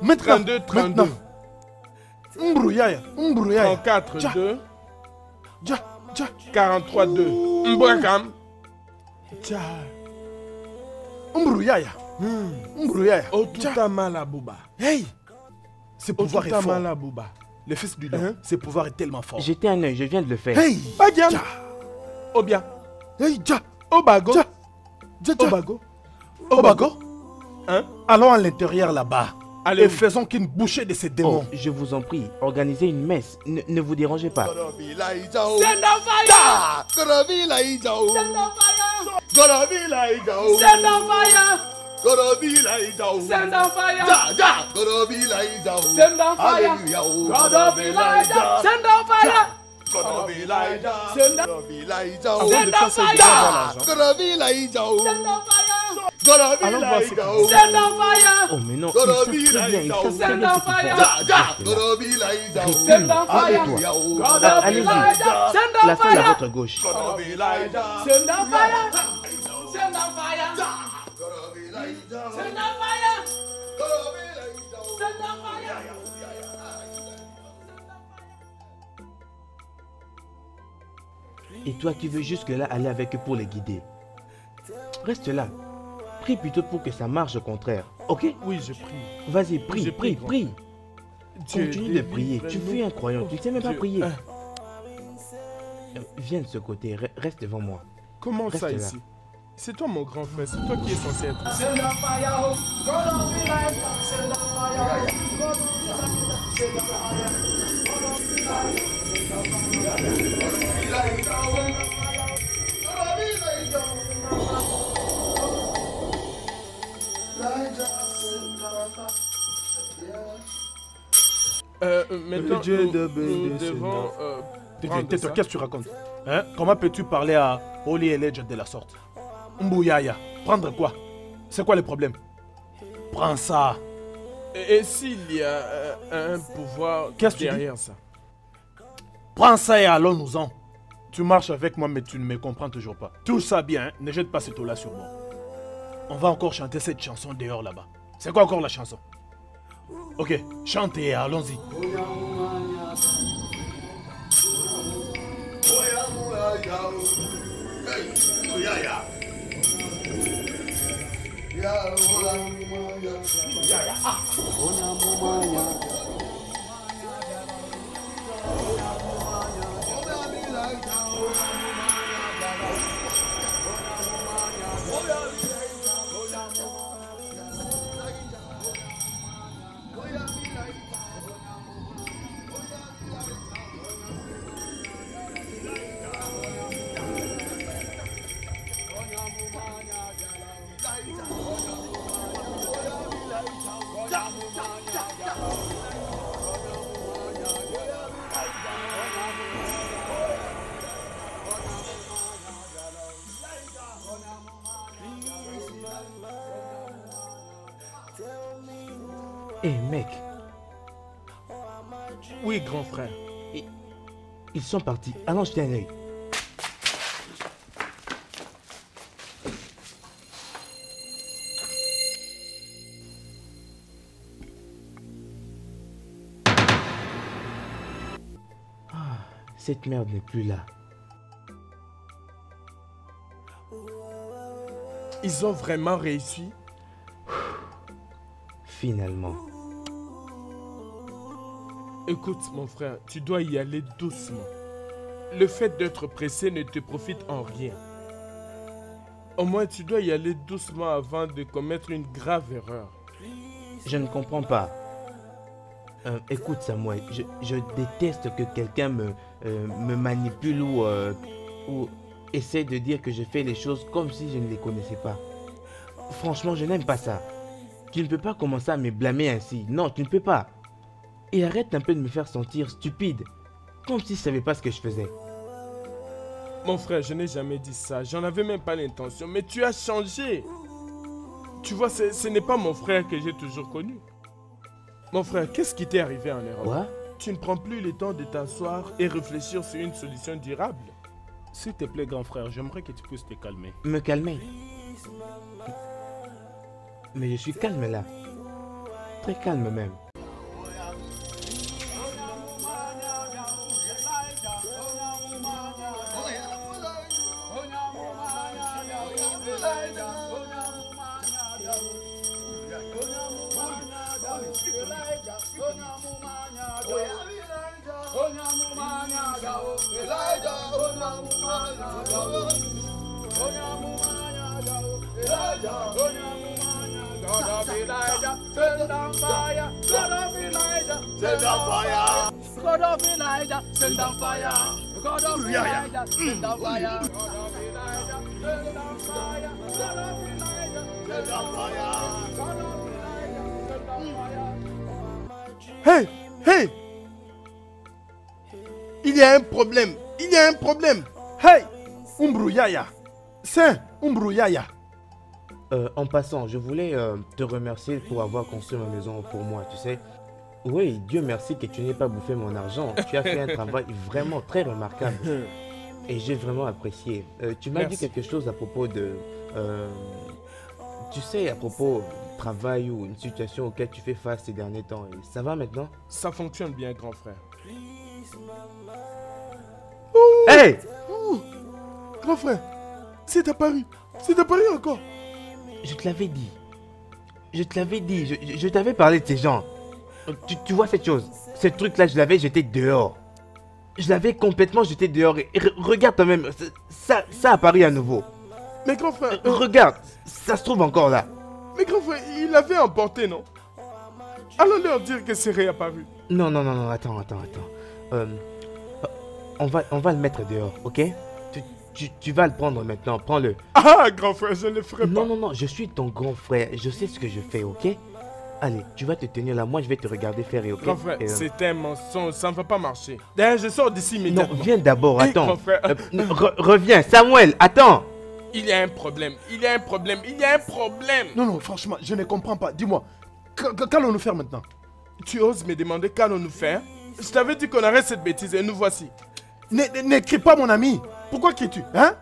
Maintenant, trente-deux, trente-deux. Mbrouyaya, mbrouyaya. trente-quatre, deux. Ja, ja. quarante-trois, deux. Mbrouyakam. Ja. Mbrouyaya. Mbrouyaya. Oh, tout à mal à Bouba. Hey. C'est pouvoir est fort. Le fils du lion, uh-huh. ses pouvoirs est tellement fort. J'étais un oeil, je viens de le faire. Hey! Bagian! Ja. Obia! Hey! Ja! Obago! Ja. Ja, ja. Obago! Obago! Hein? Allons à l'intérieur là-bas. Et faisons qu'une bouchée de ces démons. Oh, je vous en prie, organisez une messe. Ne, ne vous dérangez pas. Send down fire! Ja, ja! God of Elijah! Send down fire! God of Elijah! Send down fire! God of Elijah! Send down Elijah! Send down fire! God of Elijah! Send down fire! God of Elijah! Send down fire! Oh mais non, God of Elijah! Send down fire! Ja, ja! God of Elijah! Send down fire! God of Elijah! Send down fire! La salle à votre gauche. God of Elijah! Send down fire! Send down fire! Et toi qui veux jusque-là aller avec eux pour les guider, reste là. Prie plutôt pour que ça marche au contraire, ok? Oui, je prie. Vas-y, prie, prie, prie. Continue de prier. Tu es un croyant, tu ne sais même pas prier. Viens de ce côté, reste devant moi. Comment ça ici? C'est toi mon grand frère, c'est toi qui es censé être. Euh, maintenant, Dieu nous, de nous de devons euh, qu'est-ce que tu racontes hein? Comment peux-tu parler à Holy Elijah de la sorte? Mbouyaya, prendre quoi? C'est quoi le problème? Prends ça. Et, et s'il y a euh, un pouvoir derrière ça? Prends ça et allons-nous-en. Tu marches avec moi mais tu ne me comprends toujours pas. Tout ça bien, hein? Ne jette pas cette eau-là sur moi. On va encore chanter cette chanson dehors là-bas. C'est quoi encore la chanson? Ok, chantez, allons-y. Hey, mec. Oui, grand frère. Ils sont partis. Allons jeter un œil. Ah, cette merde n'est plus là. Ils ont vraiment réussi? Finalement. Écoute mon frère, tu dois y aller doucement. Le fait d'être pressé ne te profite en rien. Au moins tu dois y aller doucement avant de commettre une grave erreur. Je ne comprends pas. Euh, écoute Samuel, je, je déteste que quelqu'un me, euh, me manipule ou, euh, ou essaie de dire que je fais les choses comme si je ne les connaissais pas. Franchement, je n'aime pas ça. Tu ne peux pas commencer à me blâmer ainsi. Non, tu ne peux pas. Et arrête un peu de me faire sentir stupide, comme si je ne savais pas ce que je faisais. Mon frère, je n'ai jamais dit ça, j'en avais même pas l'intention, mais tu as changé. Tu vois, ce n'est pas mon frère que j'ai toujours connu. Mon frère, qu'est-ce qui t'est arrivé en Europe? Quoi? Tu ne prends plus le temps de t'asseoir et réfléchir sur une solution durable. S'il te plaît, grand frère, j'aimerais que tu puisses te calmer. Me calmer? Mais je suis calme là, très calme même. Hey, hey, il y a un problème, il y a un problème. Hey, Umbrouyaya, Saint Umbrouyaya. Euh, en passant, je voulais euh, te remercier pour avoir construit ma maison pour moi, tu sais. Oui, Dieu merci que tu n'aies pas bouffé mon argent. Tu as fait un travail vraiment très remarquable. Et j'ai vraiment apprécié. Euh, tu m'as dit quelque chose à propos de... Euh, tu sais, à propos du travail ou une situation auquel tu fais face ces derniers temps. Et ça va maintenant? Ça fonctionne bien, grand frère. Ouh, hey ouh, grand frère, c'est apparu. C'est apparu encore. Je te l'avais dit. Je te l'avais dit. Je, je, je t'avais parlé de ces gens. Tu, tu vois cette chose? Ce truc-là, je l'avais jeté dehors. Je l'avais complètement jeté dehors. Et regarde toi même. Ça, ça apparaît à nouveau. Mais grand frère... Euh, regarde. Ça se trouve encore là. Mais grand frère, il l'avait emporté, non? Allons leur dire que c'est réapparu. Non, non, non, non. Attends, attends, attends. Euh, on, va, on va le mettre dehors, ok? Tu, tu vas le prendre maintenant, prends-le. Ah, grand frère, je ne le ferai pas. Non, non, non, je suis ton grand frère, je sais ce que je fais, ok? Allez, tu vas te tenir là, moi je vais te regarder faire et ok. Grand frère, euh... c'est un mensonge, ça ne va pas marcher. D'ailleurs, je sors d'ici maintenant. Non, viens d'abord, attends. Grand frère. Euh, re reviens, Samuel, attends. Il y a un problème, il y a un problème, il y a un problème. Non, non, franchement, je ne comprends pas. Dis-moi, qu'allons-nous faire maintenant? Tu oses me demander qu'allons-nous faire? Je t'avais dit qu'on arrête cette bêtise et nous voici. N'écris pas mon ami. Pourquoi cries-tu? Hein?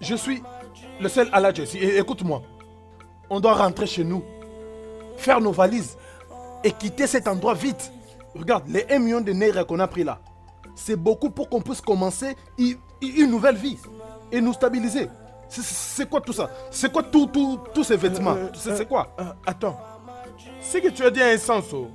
Je suis le seul à la Dieu ici. Écoute-moi. On doit rentrer chez nous, faire nos valises et quitter cet endroit vite. Regarde, les un million de naira qu'on a pris là, c'est beaucoup pour qu'on puisse commencer une nouvelle vie et nous stabiliser. C'est quoi tout ça? C'est quoi tous tout, tout ces vêtements? euh, C'est euh, quoi? euh, Attends, ce que tu as dit a un sens. Oh.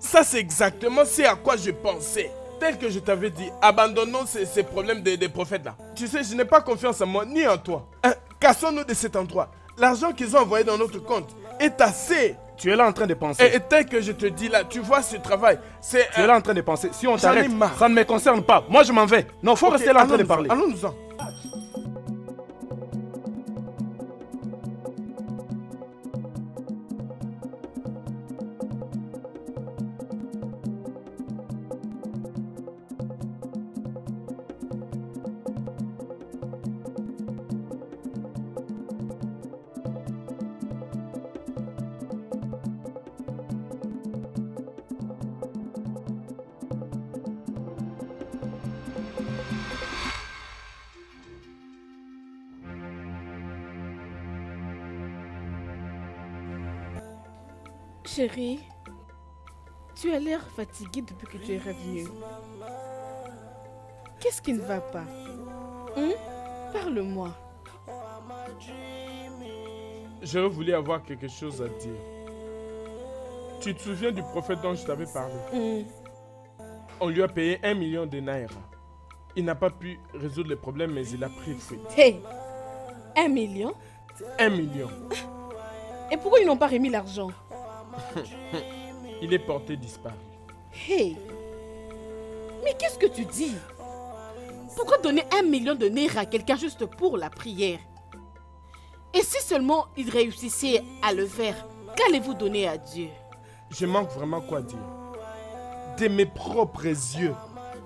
Ça c'est exactement ce à quoi je pensais. Tel que je t'avais dit, abandonnons ces, ces problèmes des, des prophètes là. Tu sais, je n'ai pas confiance en moi ni en toi. euh, Cassons-nous de cet endroit. L'argent qu'ils ont envoyé dans notre compte est assez. Tu es là en train de penser. Et, et tel que je te dis là, tu vois ce travail, c'est... Tu es là en train de penser. Si on t'arrête, ça ne me concerne pas. Moi je m'en vais. Non, faut okay, rester là en train de parler. Allons-nous-en. Chérie, tu as l'air fatiguée depuis que tu es revenue. Qu'est-ce qui ne va pas? Hum? Parle-moi. J'aurais voulu avoir quelque chose à dire. Tu te souviens du prophète dont je t'avais parlé? Hum. On lui a payé un million de naira. Il n'a pas pu résoudre le problème, mais il a pris le fruit. Hey! Un million? Un million. Et pourquoi ils n'ont pas remis l'argent? Il est porté disparu. Hey! Mais qu'est-ce que tu dis? Pourquoi donner un million de naira à quelqu'un juste pour la prière? Et si seulement il réussissait à le faire, qu'allez-vous donner à Dieu? Je manque vraiment quoi dire. De mes propres yeux,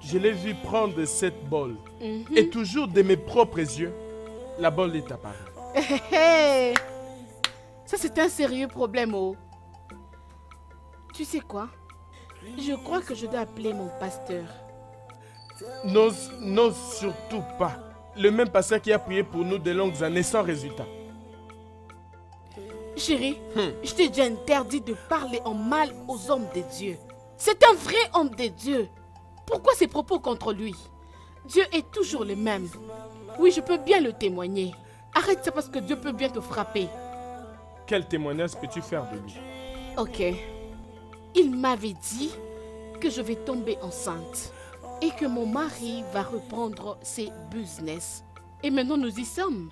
je l'ai vu prendre cette bolle. Mm-hmm. Et toujours de mes propres yeux, la bolle est apparue. Hey, hey. Ça c'est un sérieux problème, oh. Tu sais quoi? Je crois que je dois appeler mon pasteur. N'ose, n'ose surtout pas. Le même pasteur qui a prié pour nous de longues années sans résultat. Chérie, hmm. je t'ai déjà interdit de parler en mal aux hommes de Dieu. C'est un vrai homme de Dieu. Pourquoi ces propos contre lui? Dieu est toujours le même. Oui, je peux bien le témoigner. Arrête ça parce que Dieu peut bien te frapper. Quel témoignage peux-tu faire de lui? Ok. Il m'avait dit que je vais tomber enceinte et que mon mari va reprendre ses business. Et maintenant nous y sommes.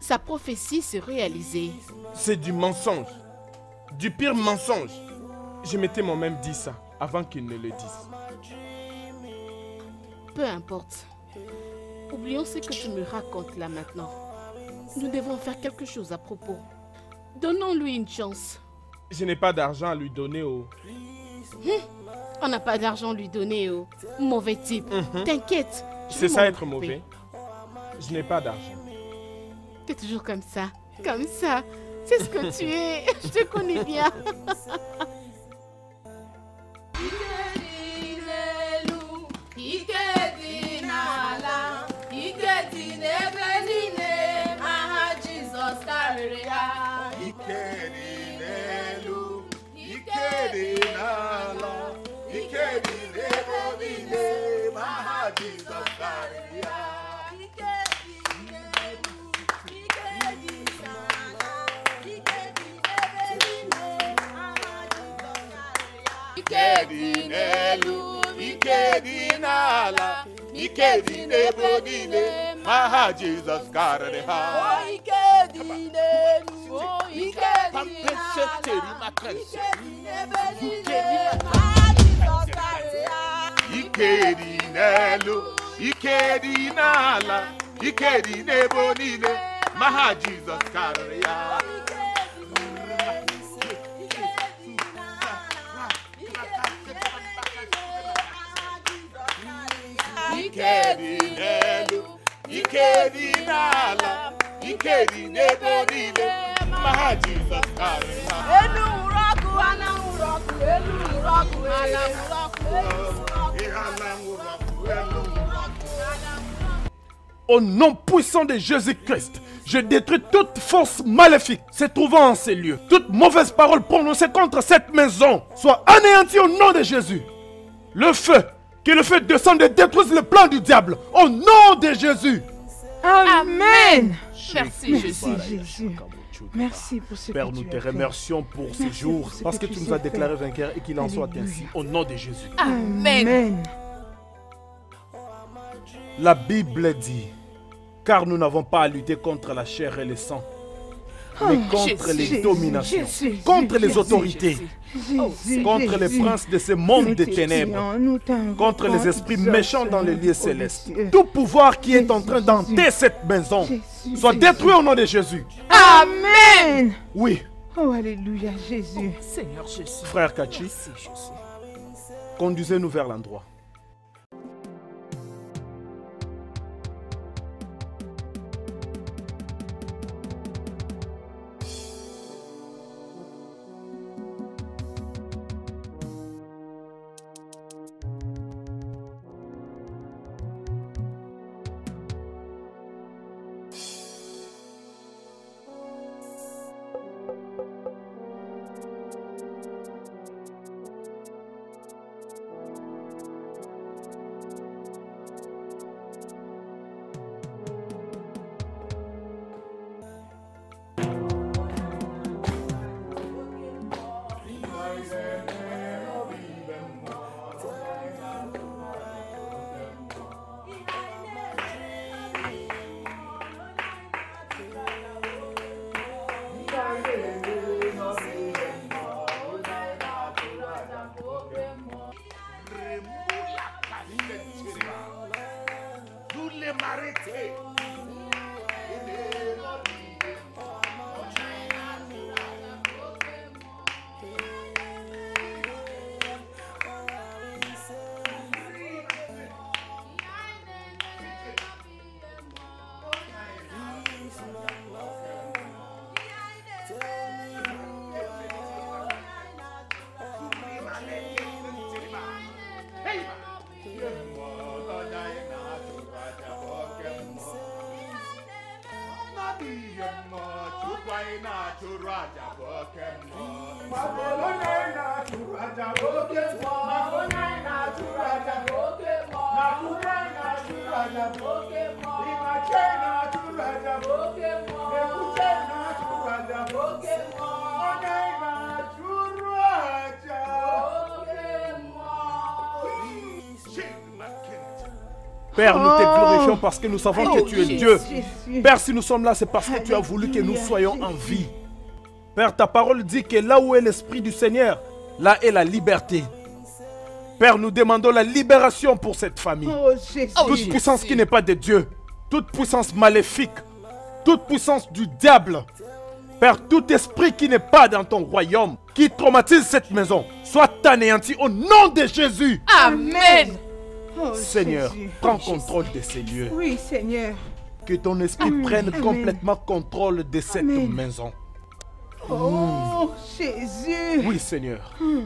Sa prophétie s'est réalisée. C'est du mensonge. Du pire mensonge. Je m'étais moi-même dit ça avant qu'il ne le dise. Peu importe. Oublions ce que tu me racontes là maintenant. Nous devons faire quelque chose à propos. Donnons-lui une chance. Je n'ai pas d'argent à lui donner, oh. Hum, on n'a pas d'argent à lui donner, oh. Mauvais type. Mm-hmm. T'inquiète. C'est ça être mauvais. Je n'ai pas d'argent. T'es toujours comme ça. Comme ça. C'est ce que tu es. Je te connais bien. Jesus Ike dị n'elu, ike dị n'ala, ike dị n'ebe niile, ma ha Jizọs karịrị ha. Elu nwụrụ ọkụ, ala nwụrụ ọkụ, elu nwụrụ ọkụ, ala nwụrụ ọkụ, ala nwụrụ ọkụ, elu nwụrụ ọkụ, ala nwụrụ ọkụ. Au nom puissant de Jésus-Christ, je détruis toute force maléfique se trouvant en ces lieux. Toute mauvaise parole prononcée contre cette maison soit anéantie au nom de Jésus. Le feu, que le feu descende et détruise le plan du diable. Au nom de Jésus. Amen. Merci Jésus. Merci pour ce Père, nous te remercions pour ce jour parce que tu nous as déclaré vainqueur et qu'il en soit ainsi. Au nom de Jésus. Amen. La Bible dit, car nous n'avons pas à lutter contre la chair et le sang, mais contre les dominations, contre les autorités, contre les princes de ce monde des ténèbres, contre les esprits méchants dans les lieux célestes. Tout pouvoir qui est en train d'hanter cette maison soit détruit au nom de Jésus. Amen. Oui. Oh, alléluia, Jésus. Seigneur Jésus. Frère Kachi, conduisez-nous vers l'endroit. Père, nous te glorifions parce que nous savons que tu es Dieu. Père, si nous sommes là, c'est parce que tu as voulu que nous soyons en vie. Père, ta parole dit que là où est l'Esprit du Seigneur, là est la liberté. Père, nous demandons la libération pour cette famille. Toute puissance qui n'est pas de Dieu, toute puissance maléfique, toute puissance du diable. Père, tout esprit qui n'est pas dans ton royaume, qui traumatise cette maison, soit anéanti au nom de Jésus. Amen. Oh, Seigneur, Jésus. prends oh, contrôle Jésus. de ces lieux. Oui, Seigneur. Que ton esprit Amen. prenne Amen. complètement contrôle de cette Amen. maison. Oh, mmh. Jésus. Oui, Seigneur. Mmh.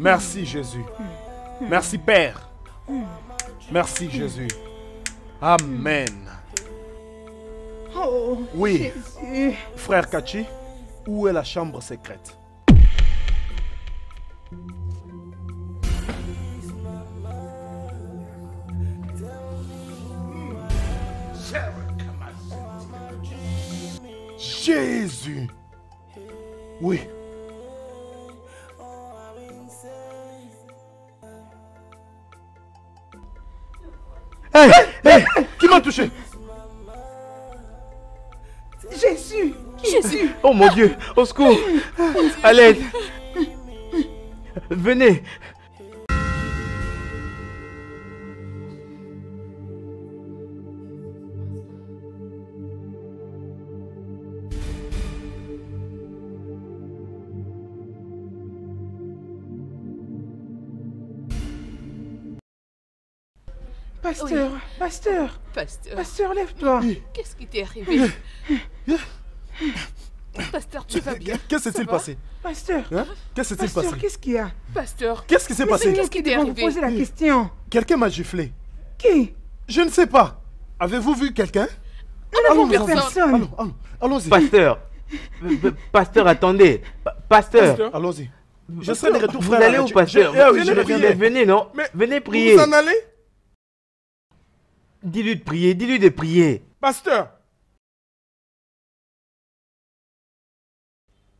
Merci, Jésus. Mmh. Merci, Père. Mmh. Merci, mmh. Jésus. Amen. Oh, oui. Jésus. Frère Kachi, où est la chambre secrète? Jésus. Oui. Hey, hey, qui m'a touché? Jésus. Jésus. Oh mon Dieu, au secours. À l'aide. Venez. Pasteur, oui. Pasteur, Pasteur, Pasteur, lève-toi. Qu'est-ce qui t'est arrivé? Pasteur, tu vas bien? Qu'est-ce qui s'est passé? Pasteur, hein? Qu'est-ce qui s'est passé? Pasteur, qu'est-ce qu'il y a? Pasteur, qu'est-ce qui s'est passé? Qu'est-ce qui t'est arrivé? Vous posez la question. Quelqu'un m'a giflé. Qui? Je ne sais pas. Avez-vous vu quelqu'un? Nous n'avons vu personne. Allons-y. Pasteur, Pasteur, attendez. Pasteur, allons-y. Je serai de retour, frère. Vous allez où, Pasteur? Venez, non? Venez prier. Vous en allez? Dis-lui de prier, dis-lui de prier. Pasteur,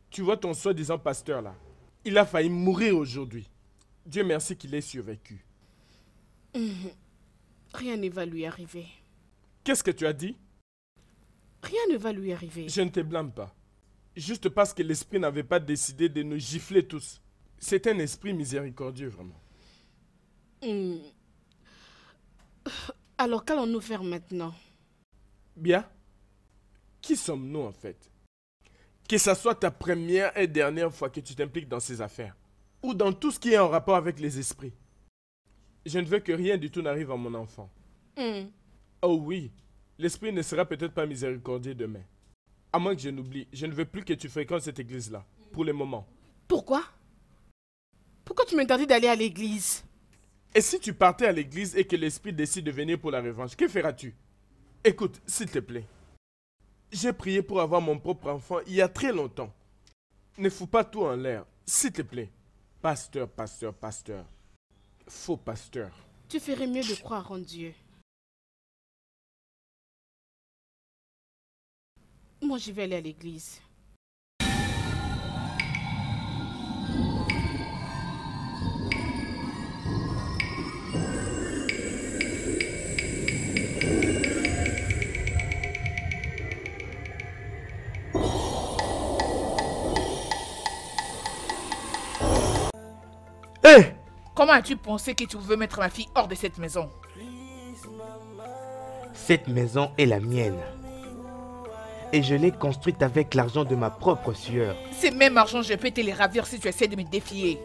tu vois ton soi-disant pasteur là. Il a failli mourir aujourd'hui. Dieu merci qu'il ait survécu. Mmh. Rien ne va lui arriver. Qu'est-ce que tu as dit? Rien ne va lui arriver. Je ne te blâme pas. Juste parce que l'esprit n'avait pas décidé de nous gifler tous. C'est un esprit miséricordieux vraiment. Mmh. Alors, qu'allons-nous faire maintenant? Bien. Qui sommes-nous en fait? Que ce soit ta première et dernière fois que tu t'impliques dans ces affaires, ou dans tout ce qui est en rapport avec les esprits. Je ne veux que rien du tout n'arrive à mon enfant. Mm. Oh oui, l'esprit ne sera peut-être pas miséricordieux demain. À moins que je n'oublie, je ne veux plus que tu fréquentes cette église-là, pour le moment. Pourquoi? Pourquoi tu m'interdis d'aller à l'église? Et si tu partais à l'église et que l'esprit décide de venir pour la revanche, que feras-tu? Écoute, s'il te plaît. J'ai prié pour avoir mon propre enfant il y a très longtemps. Ne fous pas tout en l'air, s'il te plaît. Pasteur, pasteur, pasteur. Faux pasteur. Tu ferais mieux de croire en Dieu. Moi, je vais aller à l'église. Comment as-tu pensé que tu pouvais mettre ma fille hors de cette maison? Cette maison est la mienne. Et je l'ai construite avec l'argent de ma propre sueur. Ce même argent, je peux te le ravir si tu essaies de me défier.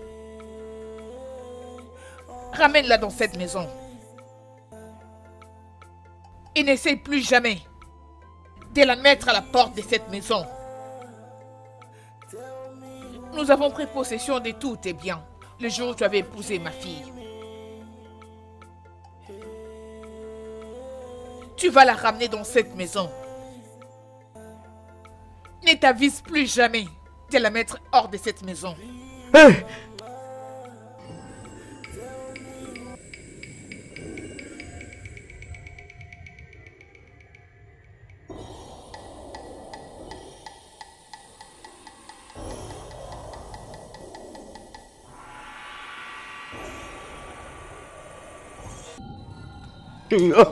Ramène-la dans cette maison. Et n'essaye plus jamais de la mettre à la porte de cette maison. Nous avons pris possession de tout tes biens. Le jour où tu avais épousé ma fille. Tu vas la ramener dans cette maison. Ne t'avise plus jamais de la mettre hors de cette maison. Hey! Oh.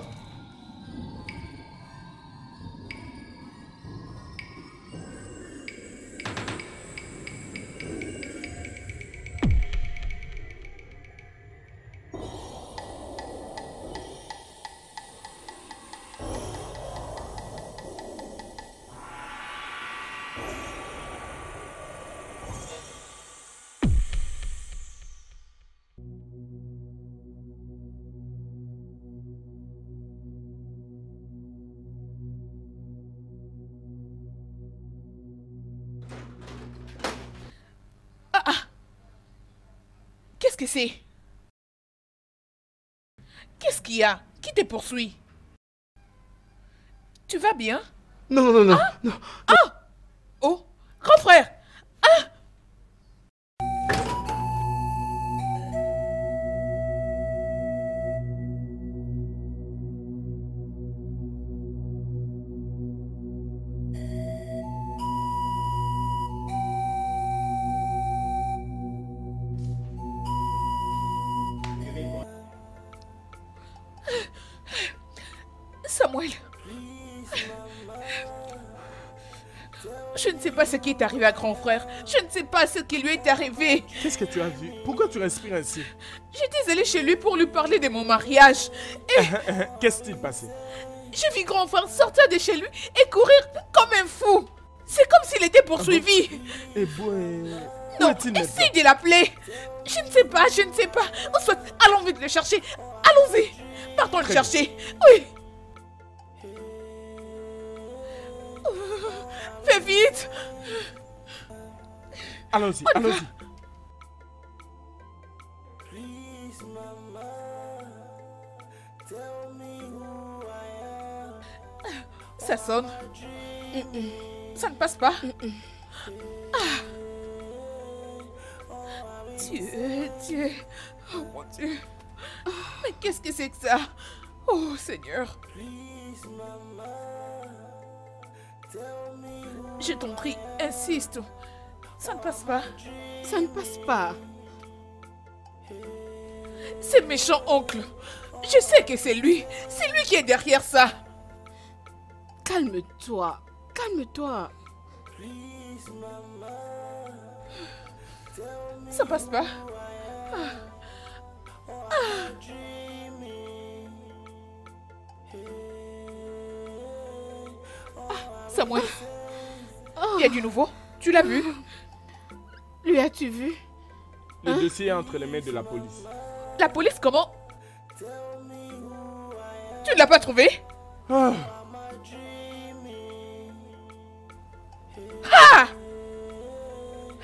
Qu'est-ce qu'il y a? Qui te poursuit? Tu vas bien? Non, non, non, non. Ah! Non, non. Ah! Oh! Grand frère! Ah! Ce qui est arrivé à grand frère. Je ne sais pas ce qui lui est arrivé. Qu'est-ce que tu as vu? Pourquoi tu respires ainsi? J'étais allée chez lui pour lui parler de mon mariage. Et... Qu'est-ce qui s'est passé? Je vis grand frère sortir de chez lui et courir comme un fou. C'est comme s'il était poursuivi. Ah bon? Et bon, et... Non, essaye de l'appeler. Je ne sais pas, je ne sais pas. Ensuite, allons vite le chercher. Allons-y. Partons le chercher. Oui. Fais vite. Allons-y, allons-y. Ça sonne. Mm-mm. Ça ne passe pas. Mm-mm. Ah. Dieu, Dieu, oh mon Dieu. Mais qu'est-ce que c'est que ça? Oh Seigneur. Je t'en prie, insiste. Ça ne passe pas. Ça ne passe pas. C'est méchant oncle. Je sais que c'est lui. C'est lui qui est derrière ça. Calme-toi. Calme-toi. Ça passe pas. Ah. Ah. Samuel, oh. Il y a du nouveau. Tu l'as vu? Lui as-tu vu? Le hein? dossier est entre les mains de la police. La police comment? Tu ne l'as pas trouvé? Ah. Ah!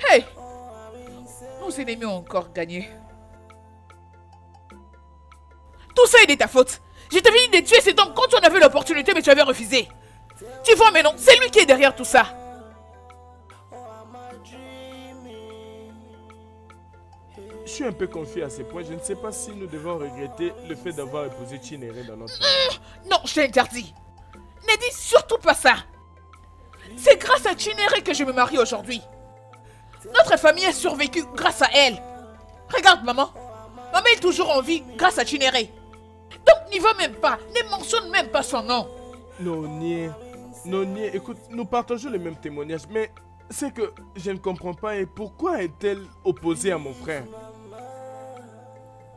Hey! Nos ennemis ont encore gagné. Tout ça est de ta faute. Je t'avais dit de tuer cet homme quand on avait l'opportunité, mais tu avais refusé. Tu vois maintenant, c'est lui qui est derrière tout ça. Je suis un peu confus à ce point. Je ne sais pas si nous devons regretter le fait d'avoir épousé Chinere dans notre... Mmh, non, je t'ai interdit. Ne dis surtout pas ça. C'est grâce à Chinere que je me marie aujourd'hui. Notre famille a survécu grâce à elle. Regarde maman. Maman est toujours en vie grâce à Chinere. Donc n'y va même pas. Ne mentionne même pas son nom. Nonye, Nonye, écoute, nous partageons le même témoignage. Mais c'est que je ne comprends pas. Et pourquoi est-elle opposée à mon frère?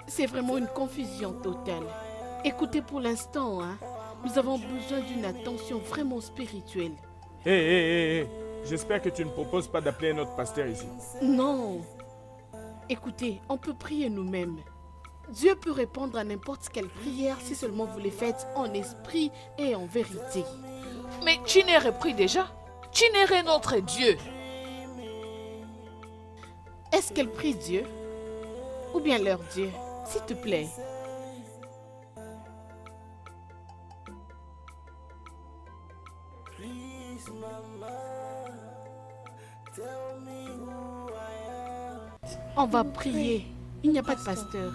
C'est vraiment une confusion totale. Écoutez, pour l'instant, hein, nous avons besoin d'une attention vraiment spirituelle. Hé, hé, hé, j'espère que tu ne proposes pas d'appeler un autre pasteur ici. Non. Écoutez, on peut prier nous-mêmes. Dieu peut répondre à n'importe quelle prière si seulement vous les faites en esprit et en vérité. Mais Chinere prie déjà. Chinere notre Dieu. Est-ce qu'elle prie Dieu? Ou bien leur Dieu? S'il te plaît. On va prier. Il n'y a pas de pasteur.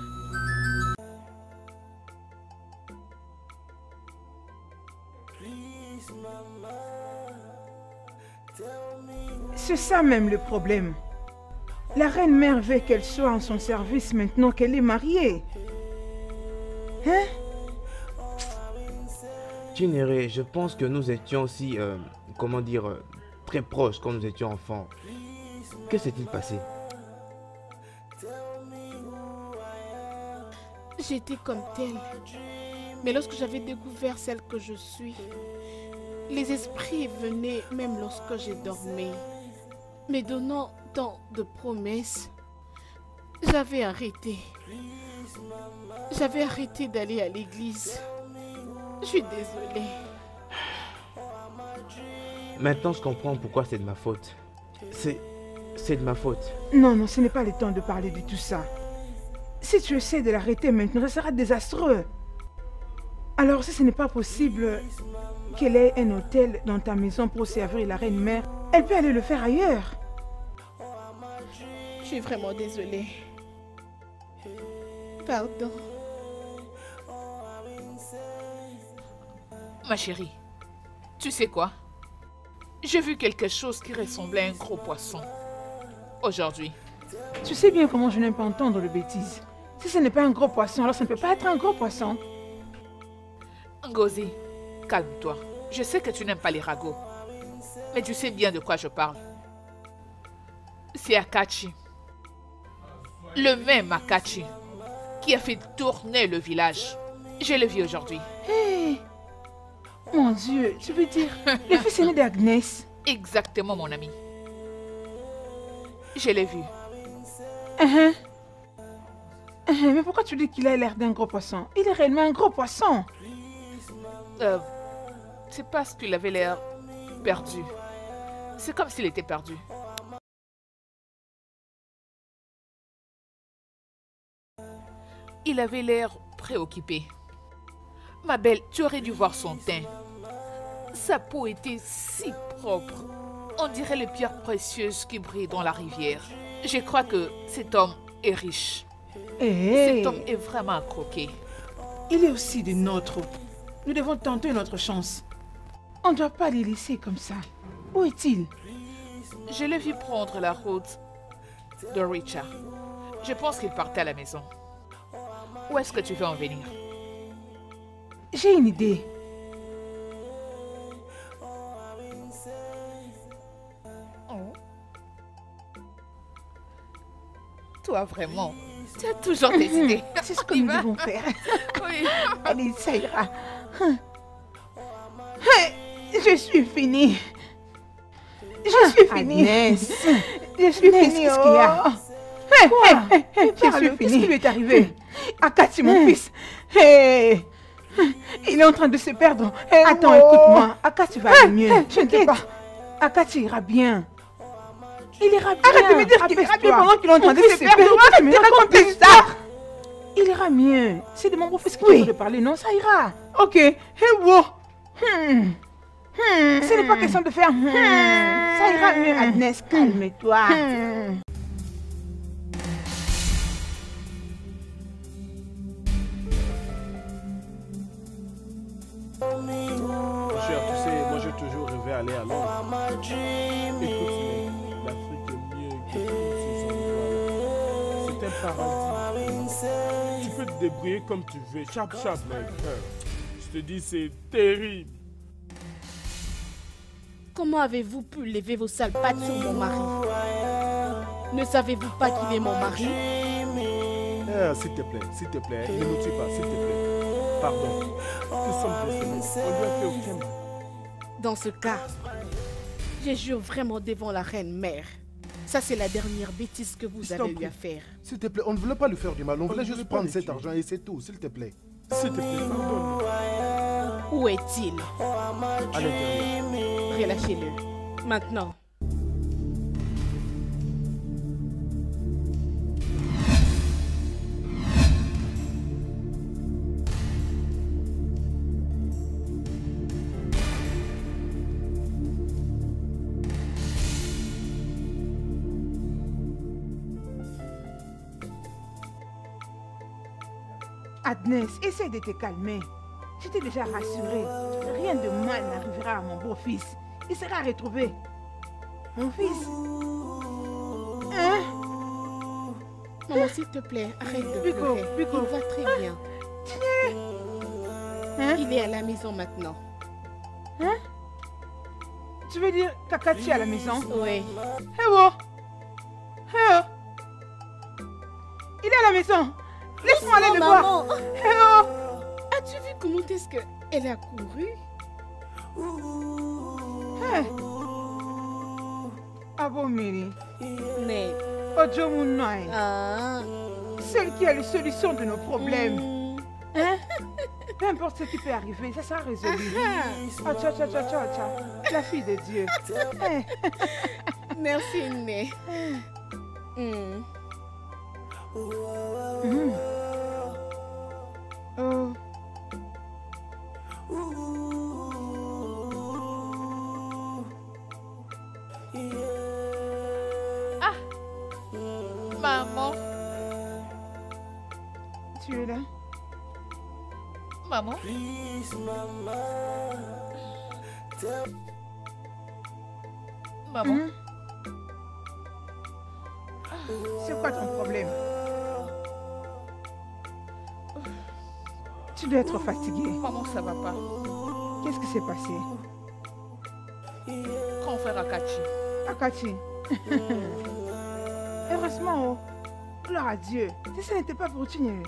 C'est ça même le problème. La reine mère veut qu'elle soit en son service maintenant qu'elle est mariée. Hein? Chinere, je pense que nous étions aussi, euh, comment dire, euh, très proches quand nous étions enfants. Que s'est-il passé? J'étais comme telle. Mais lorsque j'avais découvert celle que je suis, les esprits venaient même lorsque j'ai dormi, me donnant tant de promesses. J'avais arrêté. J'avais arrêté d'aller à l'église. Je suis désolée. Maintenant, je comprends pourquoi c'est de ma faute. C'est... c'est de ma faute. Non, non, ce n'est pas le temps de parler de tout ça. Si tu essaies de l'arrêter maintenant, ce sera désastreux. Alors, si ce n'est pas possible qu'elle ait un hôtel dans ta maison pour servir la reine-mère, elle peut aller le faire ailleurs. Je suis vraiment désolée. Pardon. Ma chérie, tu sais quoi? J'ai vu quelque chose qui ressemblait à un gros poisson. Aujourd'hui. Tu sais bien comment je n'aime pas entendre les bêtises. Si ce n'est pas un gros poisson, alors ça ne peut pas être un gros poisson. Ngozi, calme-toi. Je sais que tu n'aimes pas les ragots. Mais tu sais bien de quoi je parle. C'est Akachi. Le même Akachi qui a fait tourner le village. Je le vis aujourd'hui. Hey! Mon Dieu, tu veux dire le fils aîné d'Agnès? Exactement, mon ami. Je l'ai vu. Uh-huh. Uh-huh. Mais pourquoi tu dis qu'il a l'air d'un gros poisson? Il est réellement un gros poisson. Euh, c'est parce qu'il avait l'air perdu. C'est comme s'il était perdu. Il avait l'air préoccupé. Ma belle, tu aurais dû voir son teint. Sa peau était si propre. On dirait les pierres précieuses qui brillent dans la rivière. Je crois que cet homme est riche. Hey. Cet homme est vraiment à croquer. Il est aussi des nôtres. Nous devons tenter notre chance. On ne doit pas les laisser comme ça. Où est-il? Je l'ai vu prendre la route de Richard. Je pense qu'il partait à la maison. Où est-ce que tu veux en venir? J'ai une idée. Oh. Toi, vraiment, tu as toujours des idées. C'est ce que nous devons faire. Oui. Allez, ça ira. Je suis finie. Je suis finie. Agnès. Je suis Agnès, finie. Qu'est-ce qu'il y a? Quoi? Je suis finie. Qu'est-ce qui lui est arrivé? Akachi, mon fils. Hey. Il est en train de se perdre. Hello. Attends, écoute-moi. Akachi va aller mieux. Je ne sais pas. Akachi ira bien. Il ira bien. Arrête de me dire qu'il ira bien pendant qu'il est en train de se perdre. Arrête de me raconter ça. Il ira mieux. C'est de mon beau-fils qui veut de parler, non? Ça ira. Ok. Hello. Hmm. Hmm. Ce n'est pas question de faire. Hmm. Ça ira mieux. Agnès, calme-toi. Hmm. Cher, tu sais, moi j'ai toujours rêvé aller à Londres. Écoute, l'Afrique est mieux que tous ces endroits. C'est un paradis. Tu peux te débrouiller comme tu veux. Chap, chap, mec. Je te dis, c'est terrible. Comment avez-vous pu lever vos sales pattes sur mon mari? Ne savez-vous pas qu'il est mon mari? Ah, s'il te plaît, s'il te plaît, ne nous tue pas, s'il te plaît. Pardon, nous sommes désolés, on lui a fait aucun mal. Dans ce cas, je jure vraiment devant la reine mère. Ça, c'est la dernière bêtise que vous je avez eu à faire. S'il te plaît, on ne voulait pas lui faire du mal, on, on voulait juste prendre cet argent et c'est tout, s'il te plaît. S'il te plaît, pardon. Où est-il? À l'intérieur. Relâchez-le. Maintenant. Agnès, essaye de te calmer. Je t'ai déjà rassurée. Rien de mal n'arrivera à mon beau-fils. Il sera retrouvé. Mon fils. Hein? Maman, s'il te plaît, arrête de pleurer. Pico, il va très bien. Hein? Il est à la maison maintenant. Hein? Tu veux dire Kakachi à la maison? Oui. Hé, oh! Hé! Il est à la maison! Laisse-moi aller le voir. Hello. As-tu vu comment est-ce qu'elle a couru? Hey. Abomiri. Mais... Ojomunai. Ah. Celle qui a les solutions de nos problèmes. Mm. Hein? Peu importe ce qui peut arriver, ça sera résolu. Ah, tcha tcha tcha tcha. La fille de Dieu. Hey. Merci, Né. Mm. Mm. Oh. Ah, maman. Tu es là? Maman? Maman? Mm. C'est quoi ton problème? Tu dois être fatiguée. Maman, ça va pas. Qu'est-ce qui s'est passé? Quand faire Akachi? Akachi. Heureusement, oh. Gloire à Dieu. Si ce n'était pas pour Chinere,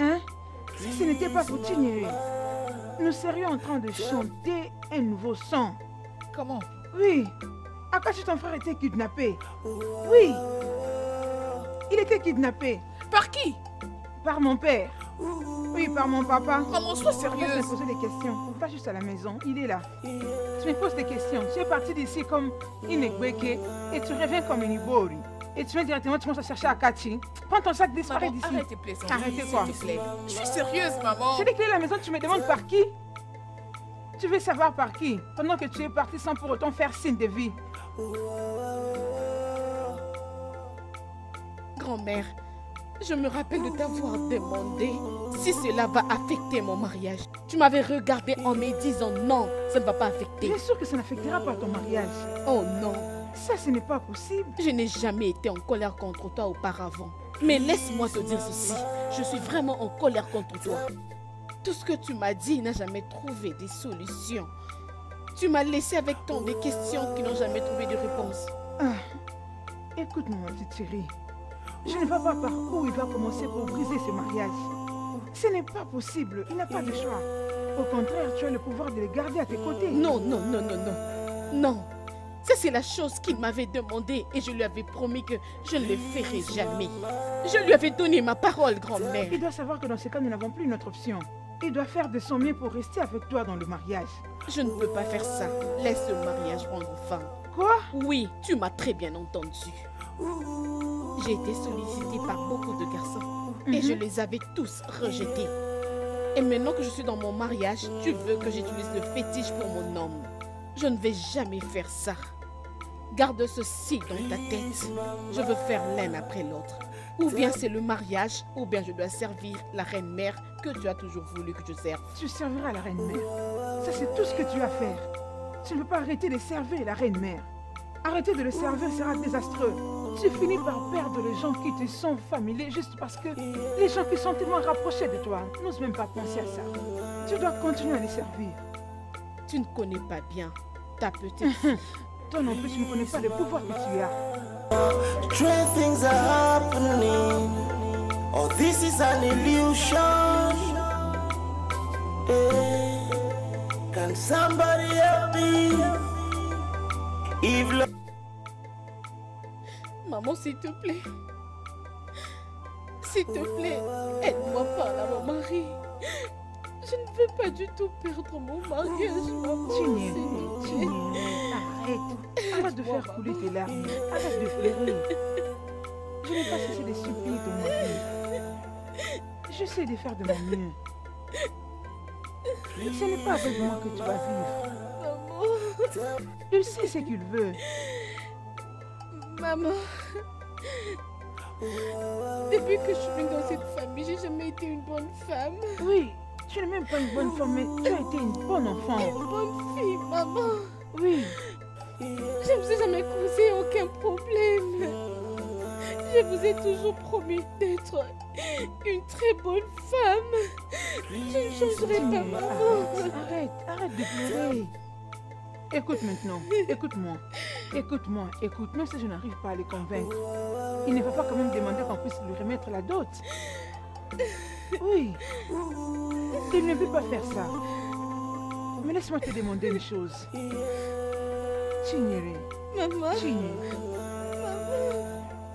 hein? Si ce n'était pas pour Chinere, nous serions en train de chanter un nouveau son. Comment? Oui. Akachi, ton frère était kidnappé. Oui. Il était kidnappé. Par qui? Par mon père. Oui, par mon papa. Comment ça, sérieux? Je vais te poser des questions. Pas juste à la maison, il est là. Tu me poses des questions. Tu es parti d'ici comme Inegbeke et tu reviens comme Inibori. Et tu viens directement, tu commences à chercher Akachi. Prends ton sac, disparaît d'ici. Arrêtez, plaisanterie. Arrêtez quoi? Je suis sérieuse, maman. J'ai les clés de la maison, tu me demandes par qui? Tu veux savoir par qui? Pendant que tu es parti sans pour autant faire signe de vie. Grand-mère, je me rappelle de t'avoir demandé si cela va affecter mon mariage. Tu m'avais regardé en me disant non, ça ne va pas affecter. Bien sûr que ça n'affectera pas ton mariage. Oh non. Ça, ce n'est pas possible. Je n'ai jamais été en colère contre toi auparavant. Mais laisse-moi te dire ceci. Je suis vraiment en colère contre toi. Tout ce que tu m'as dit n'a jamais trouvé des solutions. Tu m'as laissé avec tant de questions qui n'ont jamais trouvé de réponse. Ah, écoute-moi, petite chérie. Je ne vois pas par où il va commencer pour briser ce mariage. Ce n'est pas possible, il n'a pas de choix. Au contraire, tu as le pouvoir de le garder à tes côtés. Non, non, non, non, non. Non, ça c'est la chose qu'il m'avait demandé et je lui avais promis que je ne le ferai jamais. Je lui avais donné ma parole, grand-mère. Il doit savoir que dans ce cas, nous n'avons plus une autre option. Il doit faire de son mieux pour rester avec toi dans le mariage. Je ne peux pas faire ça. Laisse le mariage prendre fin. Quoi? Oui, tu m'as très bien entendu. J'ai été sollicitée par beaucoup de garçons et je les avais tous rejetés. Et maintenant que je suis dans mon mariage, tu veux que j'utilise le fétiche pour mon homme. Je ne vais jamais faire ça. Garde ceci dans ta tête. Je veux faire l'un après l'autre. Ou bien c'est le mariage, ou bien je dois servir la reine-mère que tu as toujours voulu que je serve. Tu serviras la reine-mère. Ça, c'est tout ce que tu as à faire. Tu ne peux pas arrêter de servir la reine-mère. Arrêter de le servir sera désastreux. Tu finis par perdre les gens qui te sont familiers juste parce que les gens qui sont tellement rapprochés de toi n'osent même pas penser à ça. Tu dois continuer à les servir. Tu ne connais pas bien ta petite fille. Toi non plus, tu ne connais pas le pouvoir que tu as. Three things are happening. Oh, this is an illusion. Hey, can somebody help me? If Maman, s'il te plaît, s'il te plaît, aide-moi par là, mon mari. Je ne veux pas du tout perdre mon mariage, maman. Chinere, Chinere, arrête. Arrête de faire couler tes larmes. Arrête de pleurer. Je n'ai pas cessé de supplier ton mari. J'essaie de faire de mon mieux. Ce n'est pas avec moi que tu vas vivre. Maman. Il sait ce qu'il veut. Maman, depuis que je suis venue dans cette famille, j'ai jamais été une bonne femme. Oui, tu n'es même pas une bonne femme, mais tu as été une bonne enfant. Une bonne fille, maman. Oui. Je ne vous ai jamais causé aucun problème. Je vous ai toujours promis d'être une très bonne femme. Je ne changerai pas, maman. Arrête, arrête de pleurer. Écoute maintenant, écoute-moi, écoute-moi, écoute, même si je n'arrive pas à le convaincre, il ne va pas quand même demander qu'on puisse lui remettre la dot. Oui, il ne veut pas faire ça. Mais laisse-moi te demander une chose. Chinere, maman, maman,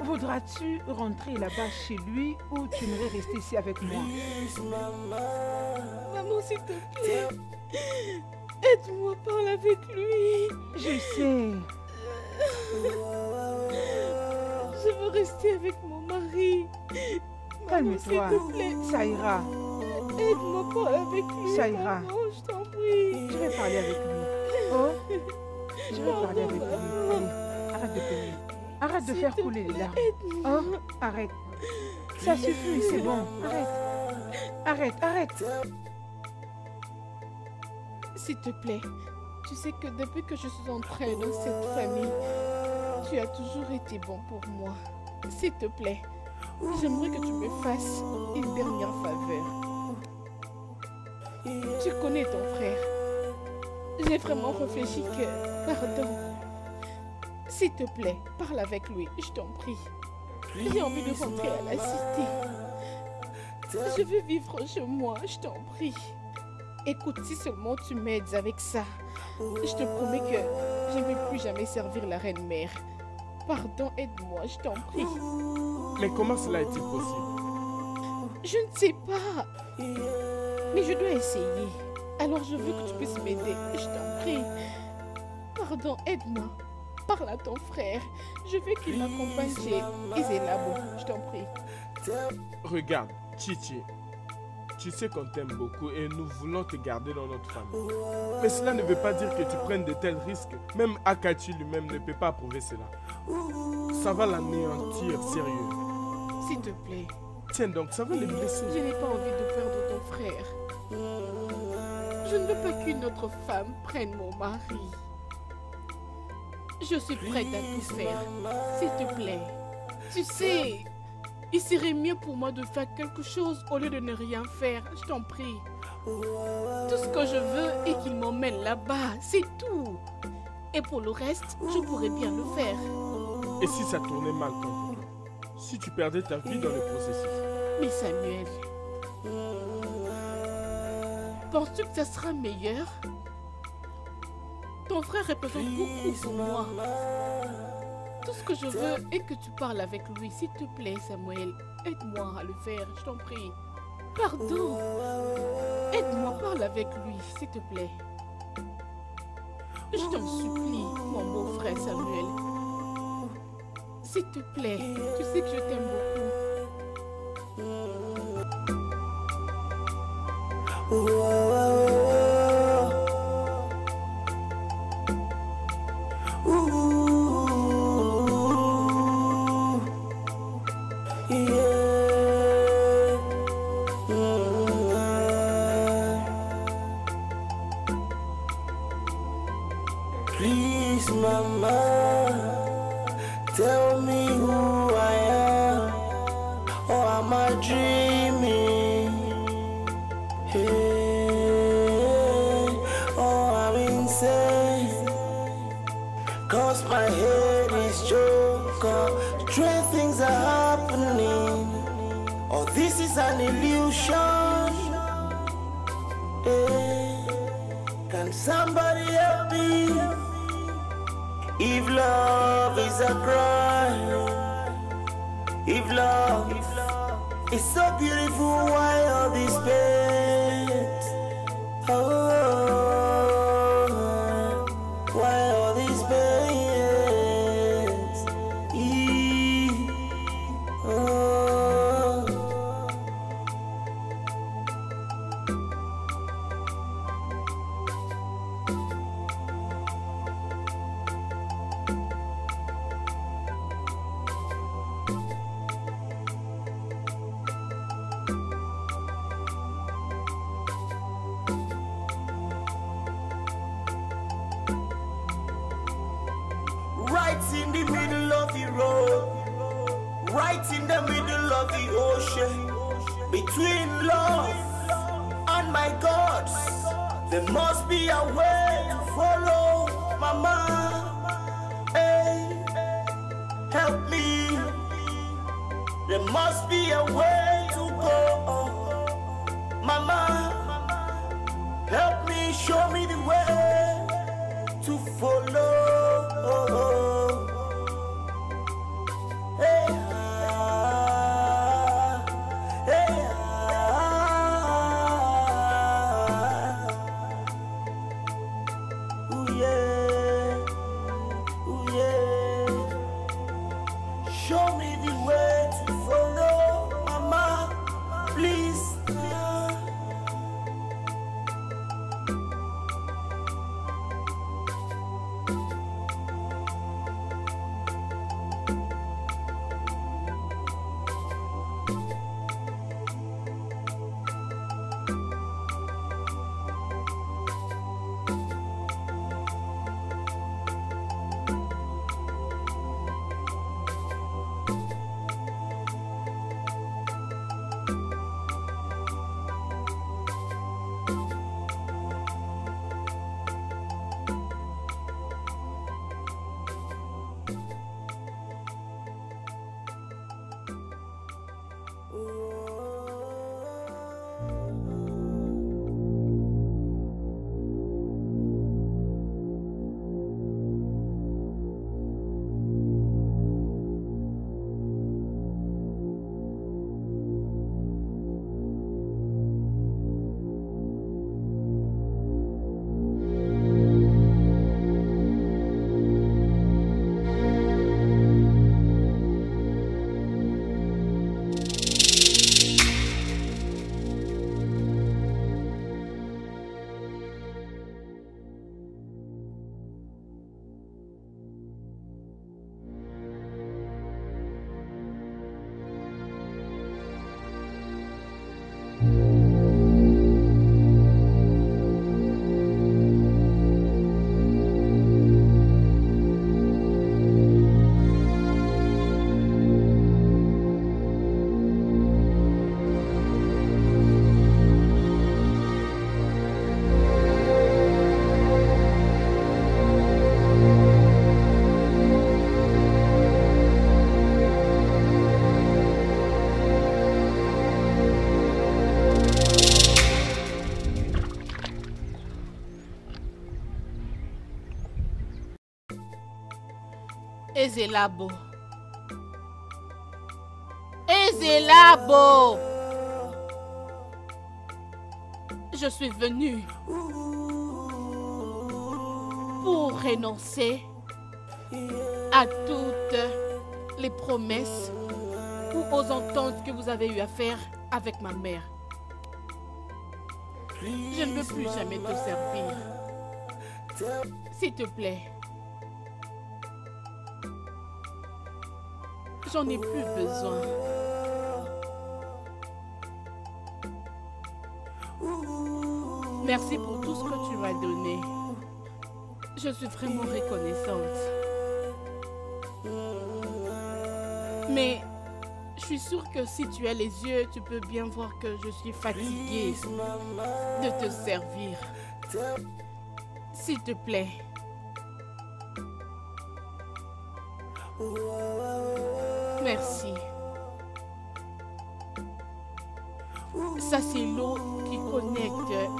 voudras-tu rentrer là-bas chez lui ou tu aimerais rester ici avec moi? Maman, s'il te plaît. Aide-moi, parle avec lui. Je sais. Je veux rester avec mon mari. Calme-toi, ça ira. Aide-moi, parle avec lui. Ça ira. Maman, je t'en prie. Je vais parler avec lui. Oh, je vais Pardon, parler avec maman. lui. Allez, arrête de pleurer. Arrête de faire couler les larmes. Oh, arrête. Ça suffit, c'est bon. Arrête. Arrête, arrête. S'il te plaît, tu sais que depuis que je suis entrée dans cette famille, tu as toujours été bon pour moi. S'il te plaît, j'aimerais que tu me fasses une dernière faveur. Tu connais ton frère. J'ai vraiment réfléchi que... Pardon. S'il te plaît, parle avec lui, je t'en prie. J'ai envie de rentrer à la cité. Je veux vivre chez moi, je t'en prie. Écoute, si seulement tu m'aides avec ça, je te promets que je ne vais plus jamais servir la reine-mère. Pardon, aide-moi, je t'en prie. Mais comment cela est-il possible? Je ne sais pas. Mais je dois essayer. Alors je veux que tu puisses m'aider. Je t'en prie. Pardon, aide-moi. Parle à ton frère. Je veux qu'il m'accompagne chez Eze Labo. Je t'en prie. Regarde, Chichi. Tu sais qu'on t'aime beaucoup et nous voulons te garder dans notre famille. Mais cela ne veut pas dire que tu prennes de tels risques. Même Akachi lui-même ne peut pas approuver cela. Ça va l'anéantir, sérieux. S'il te plaît. Tiens donc, ça va le blesser. Je n'ai pas envie de perdre ton frère. Je ne veux pas qu'une autre femme prenne mon mari. Je suis prête à tout faire. S'il te plaît. Tu sais... Il serait mieux pour moi de faire quelque chose au lieu de ne rien faire. Je t'en prie. Tout ce que je veux est qu'il m'emmène là-bas. C'est tout. Et pour le reste, je pourrais bien le faire. Et si ça tournait mal quand même? Si tu perdais ta vie dans le processus? Mais Samuel, penses-tu que ça sera meilleur? Ton frère représente beaucoup pour moi. Tout ce que je veux est que tu parles avec lui. S'il te plaît, Samuel, aide-moi à le faire, je t'en prie. Pardon. Aide-moi, parle avec lui, s'il te plaît. Je t'en supplie, mon beau frère Samuel. S'il te plaît, tu sais que je t'aime beaucoup. Show me the way to follow, Mama. Eze Labo. Eze Labo. Je suis venue pour renoncer à toutes les promesses ou aux ententes que vous avez eu à faire avec ma mère. Je ne veux plus jamais te servir. S'il te plaît. J'en ai plus besoin. Merci pour tout ce que tu m'as donné. Je suis vraiment reconnaissante. Mais je suis sûre que si tu as les yeux, tu peux bien voir que je suis fatiguée de te servir. S'il te plaît. Merci. Ça, c'est l'eau qui connecte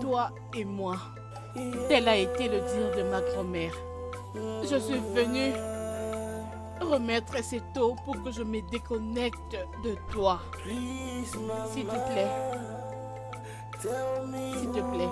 toi et moi. Tel a été le dire de ma grand-mère. Je suis venue remettre cette eau pour que je me déconnecte de toi. S'il te plaît. S'il te plaît.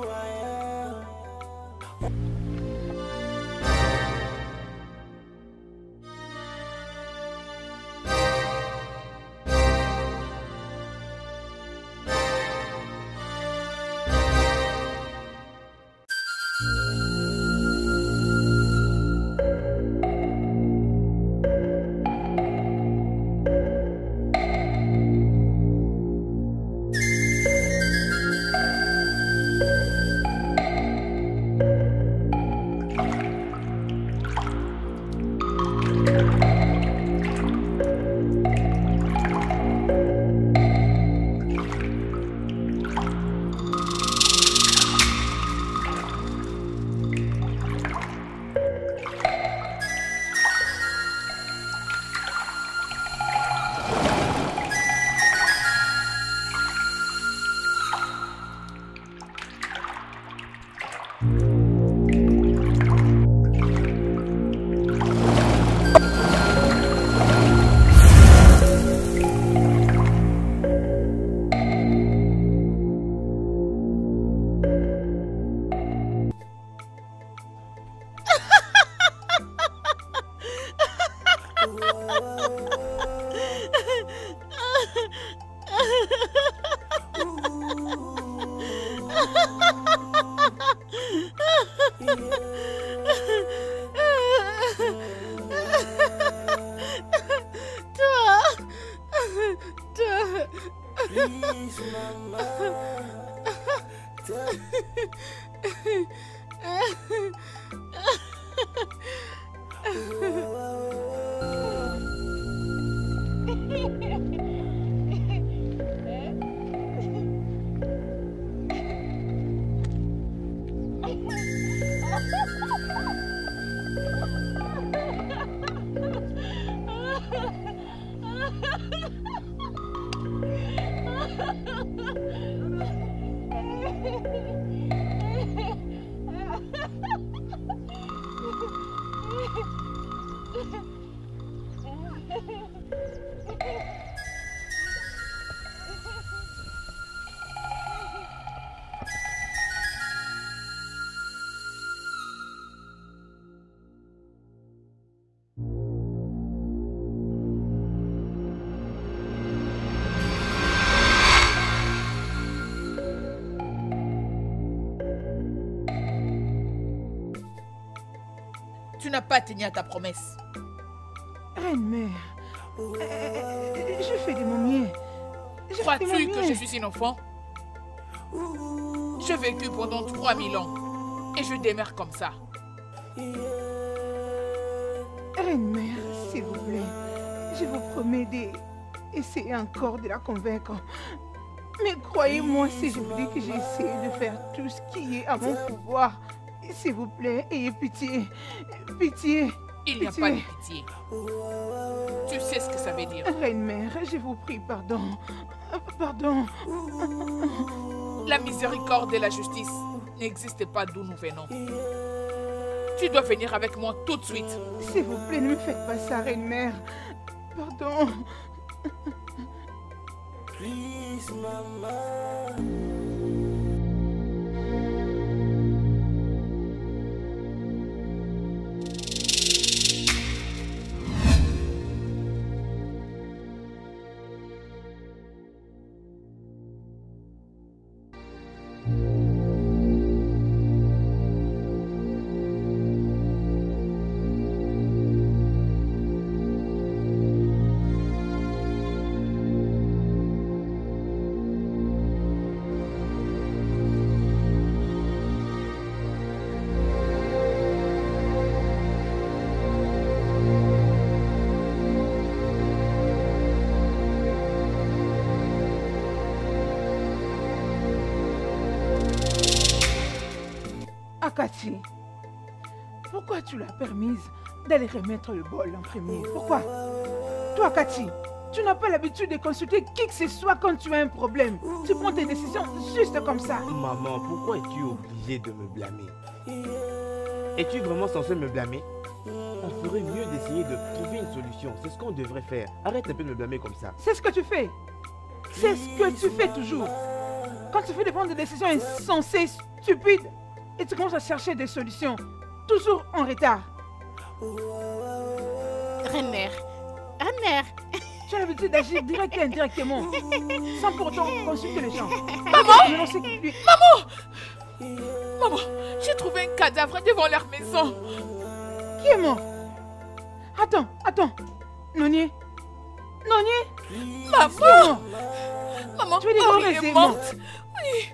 Tu n'as pas tenu à ta promesse. Reine-mère, euh, je fais de mon mieux. Crois-tu que je suis une enfant? J'ai vécu pendant trois mille ans et je démerde comme ça. Reine-mère, s'il vous plaît, je vous promets d'essayer encore de la convaincre. Mais croyez-moi si je vous dis que j'ai essayé de faire tout ce qui est à mon pouvoir. S'il vous plaît, ayez pitié. Pitié. Il n'y a pas de pitié. Tu sais ce que ça veut dire. Reine-mère, je vous prie, pardon. Pardon. La miséricorde et la justice n'existent pas d'où nous venons. Tu dois venir avec moi tout de suite. S'il vous plaît, ne me faites pas ça, reine-mère. Pardon. Please, maman. Kachi, pourquoi tu l'as permise d'aller remettre le bol en premier? Pourquoi? Toi, Kachi, tu n'as pas l'habitude de consulter qui que ce soit quand tu as un problème. Tu prends tes décisions juste comme ça. Maman, pourquoi es-tu obligée de me blâmer? Es-tu vraiment censée me blâmer? On ferait mieux d'essayer de trouver une solution. C'est ce qu'on devrait faire. Arrête un peu de me blâmer comme ça. C'est ce que tu fais. C'est ce que tu fais toujours. Quand tu fais de prendre des décisions insensées, stupides, et tu commences à chercher des solutions, toujours en retard. Reine-mère, reine-mère. Tu as l'habitude d'agir direct et indirectement, sans pourtant consulter les gens. Maman, lui... Maman, Maman, j'ai trouvé un cadavre devant leur maison. Qui est mort? Attends, attends, Nonye, Nonye, Maman, Maman, tu es morte. morte. Oui.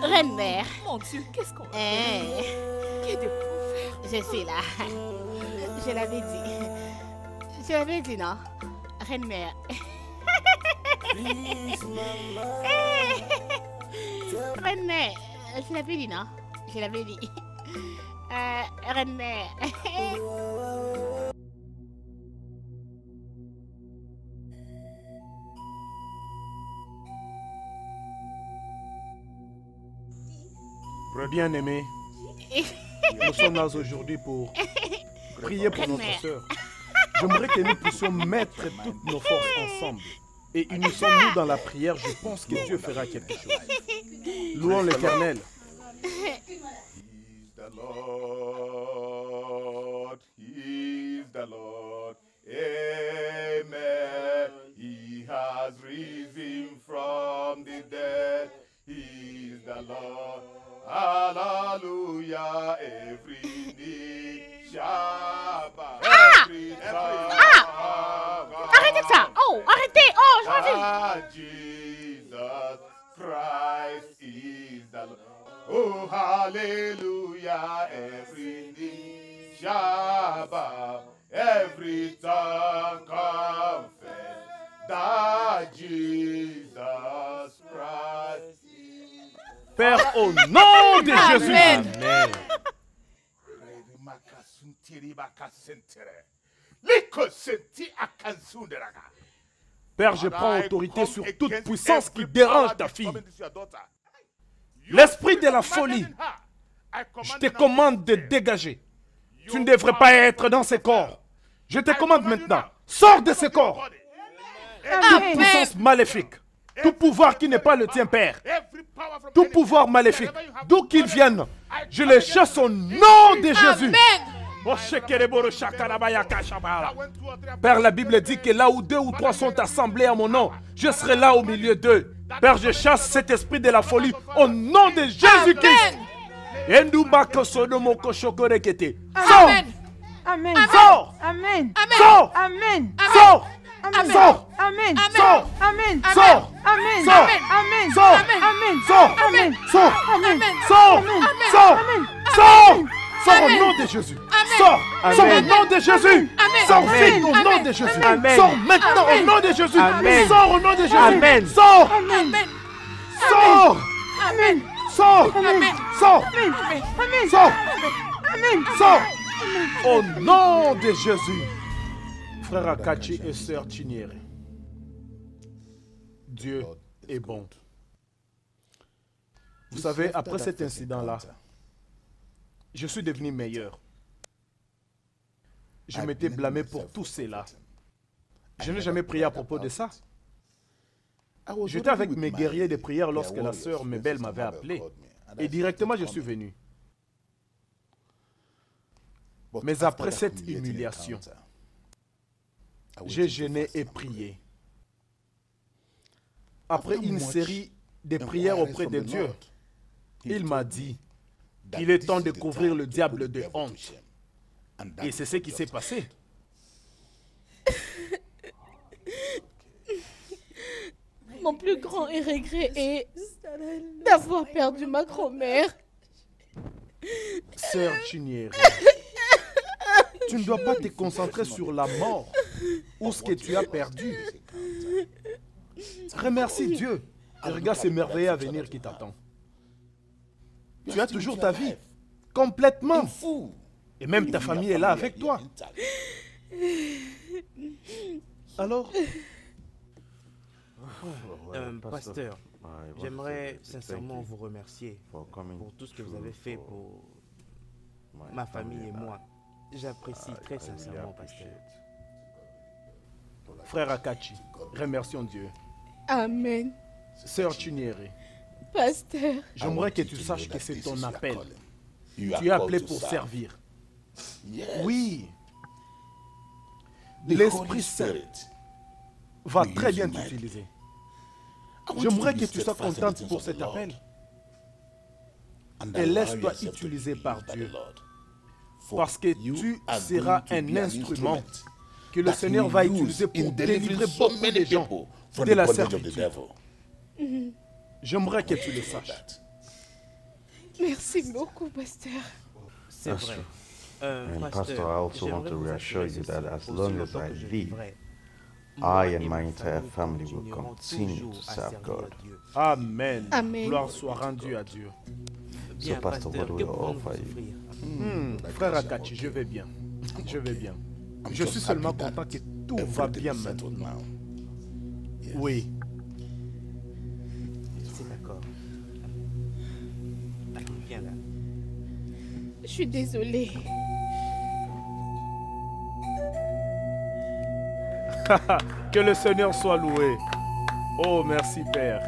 Reine-mère. Mon Dieu, qu'est-ce qu'on fait? Hey. Qu'est-ce qu'on faire? Je suis là. Je l'avais dit. Je l'avais dit, non? Reine-mère. Hey. Reine-mère. Je l'avais dit, non? Je l'avais dit. Euh, reine-mère. Bien-aimé, nous sommes là aujourd'hui pour prier pour notre sœur. J'aimerais que nous puissions mettre toutes nos forces ensemble. Et unissons-nous dans la prière, je pense que Dieu fera quelque chose. Louons l'Éternel. He's the Lord, He's the Lord, Amen. He has risen from the dead, He's the Lord. Hallelujah, every knee shall bow. Ah! Ah! Arrêtez ça! Oh, arrêtez! Oh, je l'ai vu! Jesus Christ is the Lord. Oh, hallelujah, every knee shall bow. Every tongue confess that Jesus Christ. Père, au nom de Jésus. Amen. Amen. Père, je prends autorité sur toute puissance qui dérange ta fille. L'esprit de la folie, je te commande de dégager. Tu ne devrais pas être dans ce corps. Je te commande maintenant, sors de ce corps. Toute puissance maléfique. Tout pouvoir qui n'est pas le tien, Père. Tout pouvoir maléfique, d'où qu'il vienne, je les chasse au nom de Jésus. Amen. Père, la Bible dit que là où deux ou trois sont assemblés à mon nom, je serai là au milieu d'eux. Père, je chasse cet esprit de la folie au nom de Jésus-Christ. Amen. Amen. Sors. Amen. Sors. Amen. Sors. Amen. Sors. Amen. Sors. Amen. Sors. Amen. Sors. Amen. Sors. Amen. Sors. Amen. Sors. Amen. Sors. Sors. Sors. Sors au nom de Jésus. Sors. Sors au nom de Jésus. Sors vite au nom de Jésus. Sors maintenant au nom de Jésus. Sors au nom de Jésus. Amen. Sors. Amen. Sors. Amen. Sors. Amen. Sors. Amen. Sors. Amen. Sors. Au nom de Jésus. Frères Akachi et sœurs Tiniere, Dieu est bon. Vous savez, après cet incident-là, je suis devenu meilleur. Je m'étais blâmé pour tout cela. Je n'ai jamais prié à propos de ça. J'étais avec mes guerriers de prière lorsque la sœur Mebel m'avait appelé. Et directement, je suis venu. Mais après cette humiliation, j'ai jeûné et prié. Après une série de prières auprès de Dieu, il m'a dit qu'il est temps de couvrir le diable de honte. Et c'est ce qui s'est passé. Mon plus grand regret est d'avoir perdu ma grand-mère. Sœur Chinere, tu ne dois pas te concentrer sur la mort ou ce que tu as perdu. Remercie Dieu et regarde ce merveilleux avenir qui t'attend. Tu as toujours ta vie, complètement fou. Et même ta famille est là avec toi. Alors, euh, pasteur, j'aimerais sincèrement vous remercier pour tout ce que vous avez fait pour ma famille et moi. J'apprécie très sincèrement, pasteur. Frère Akachi, remercions Dieu. Amen. Sœur Chinere, pasteur, j'aimerais que tu saches que c'est ton appel. Tu es appelé pour servir. Oui. L'Esprit Saint va très bien t'utiliser. J'aimerais que tu sois contente pour cet appel. Et laisse-toi utiliser par Dieu. Parce que tu seras un instrument que le Seigneur va utiliser pour délivrer beaucoup de gens de la servitude. J'aimerais que tu le saches. Merci beaucoup, pasteur. C'est vrai. Uh, and Pastor, Pastor, I also want to reassure you that as long as I live, I and my entire family will continue to serve God. Amen. Amen. Gloire soit rendue à Dieu. So, Pastor, what will I offer you? Mm. Frère Akachi, je vais bien. Je vais bien. Je suis seulement content que tout va bien maintenant. Oui. C'est d'accord. Viens là. Je suis désolée. Que le Seigneur soit loué. Oh, merci Père.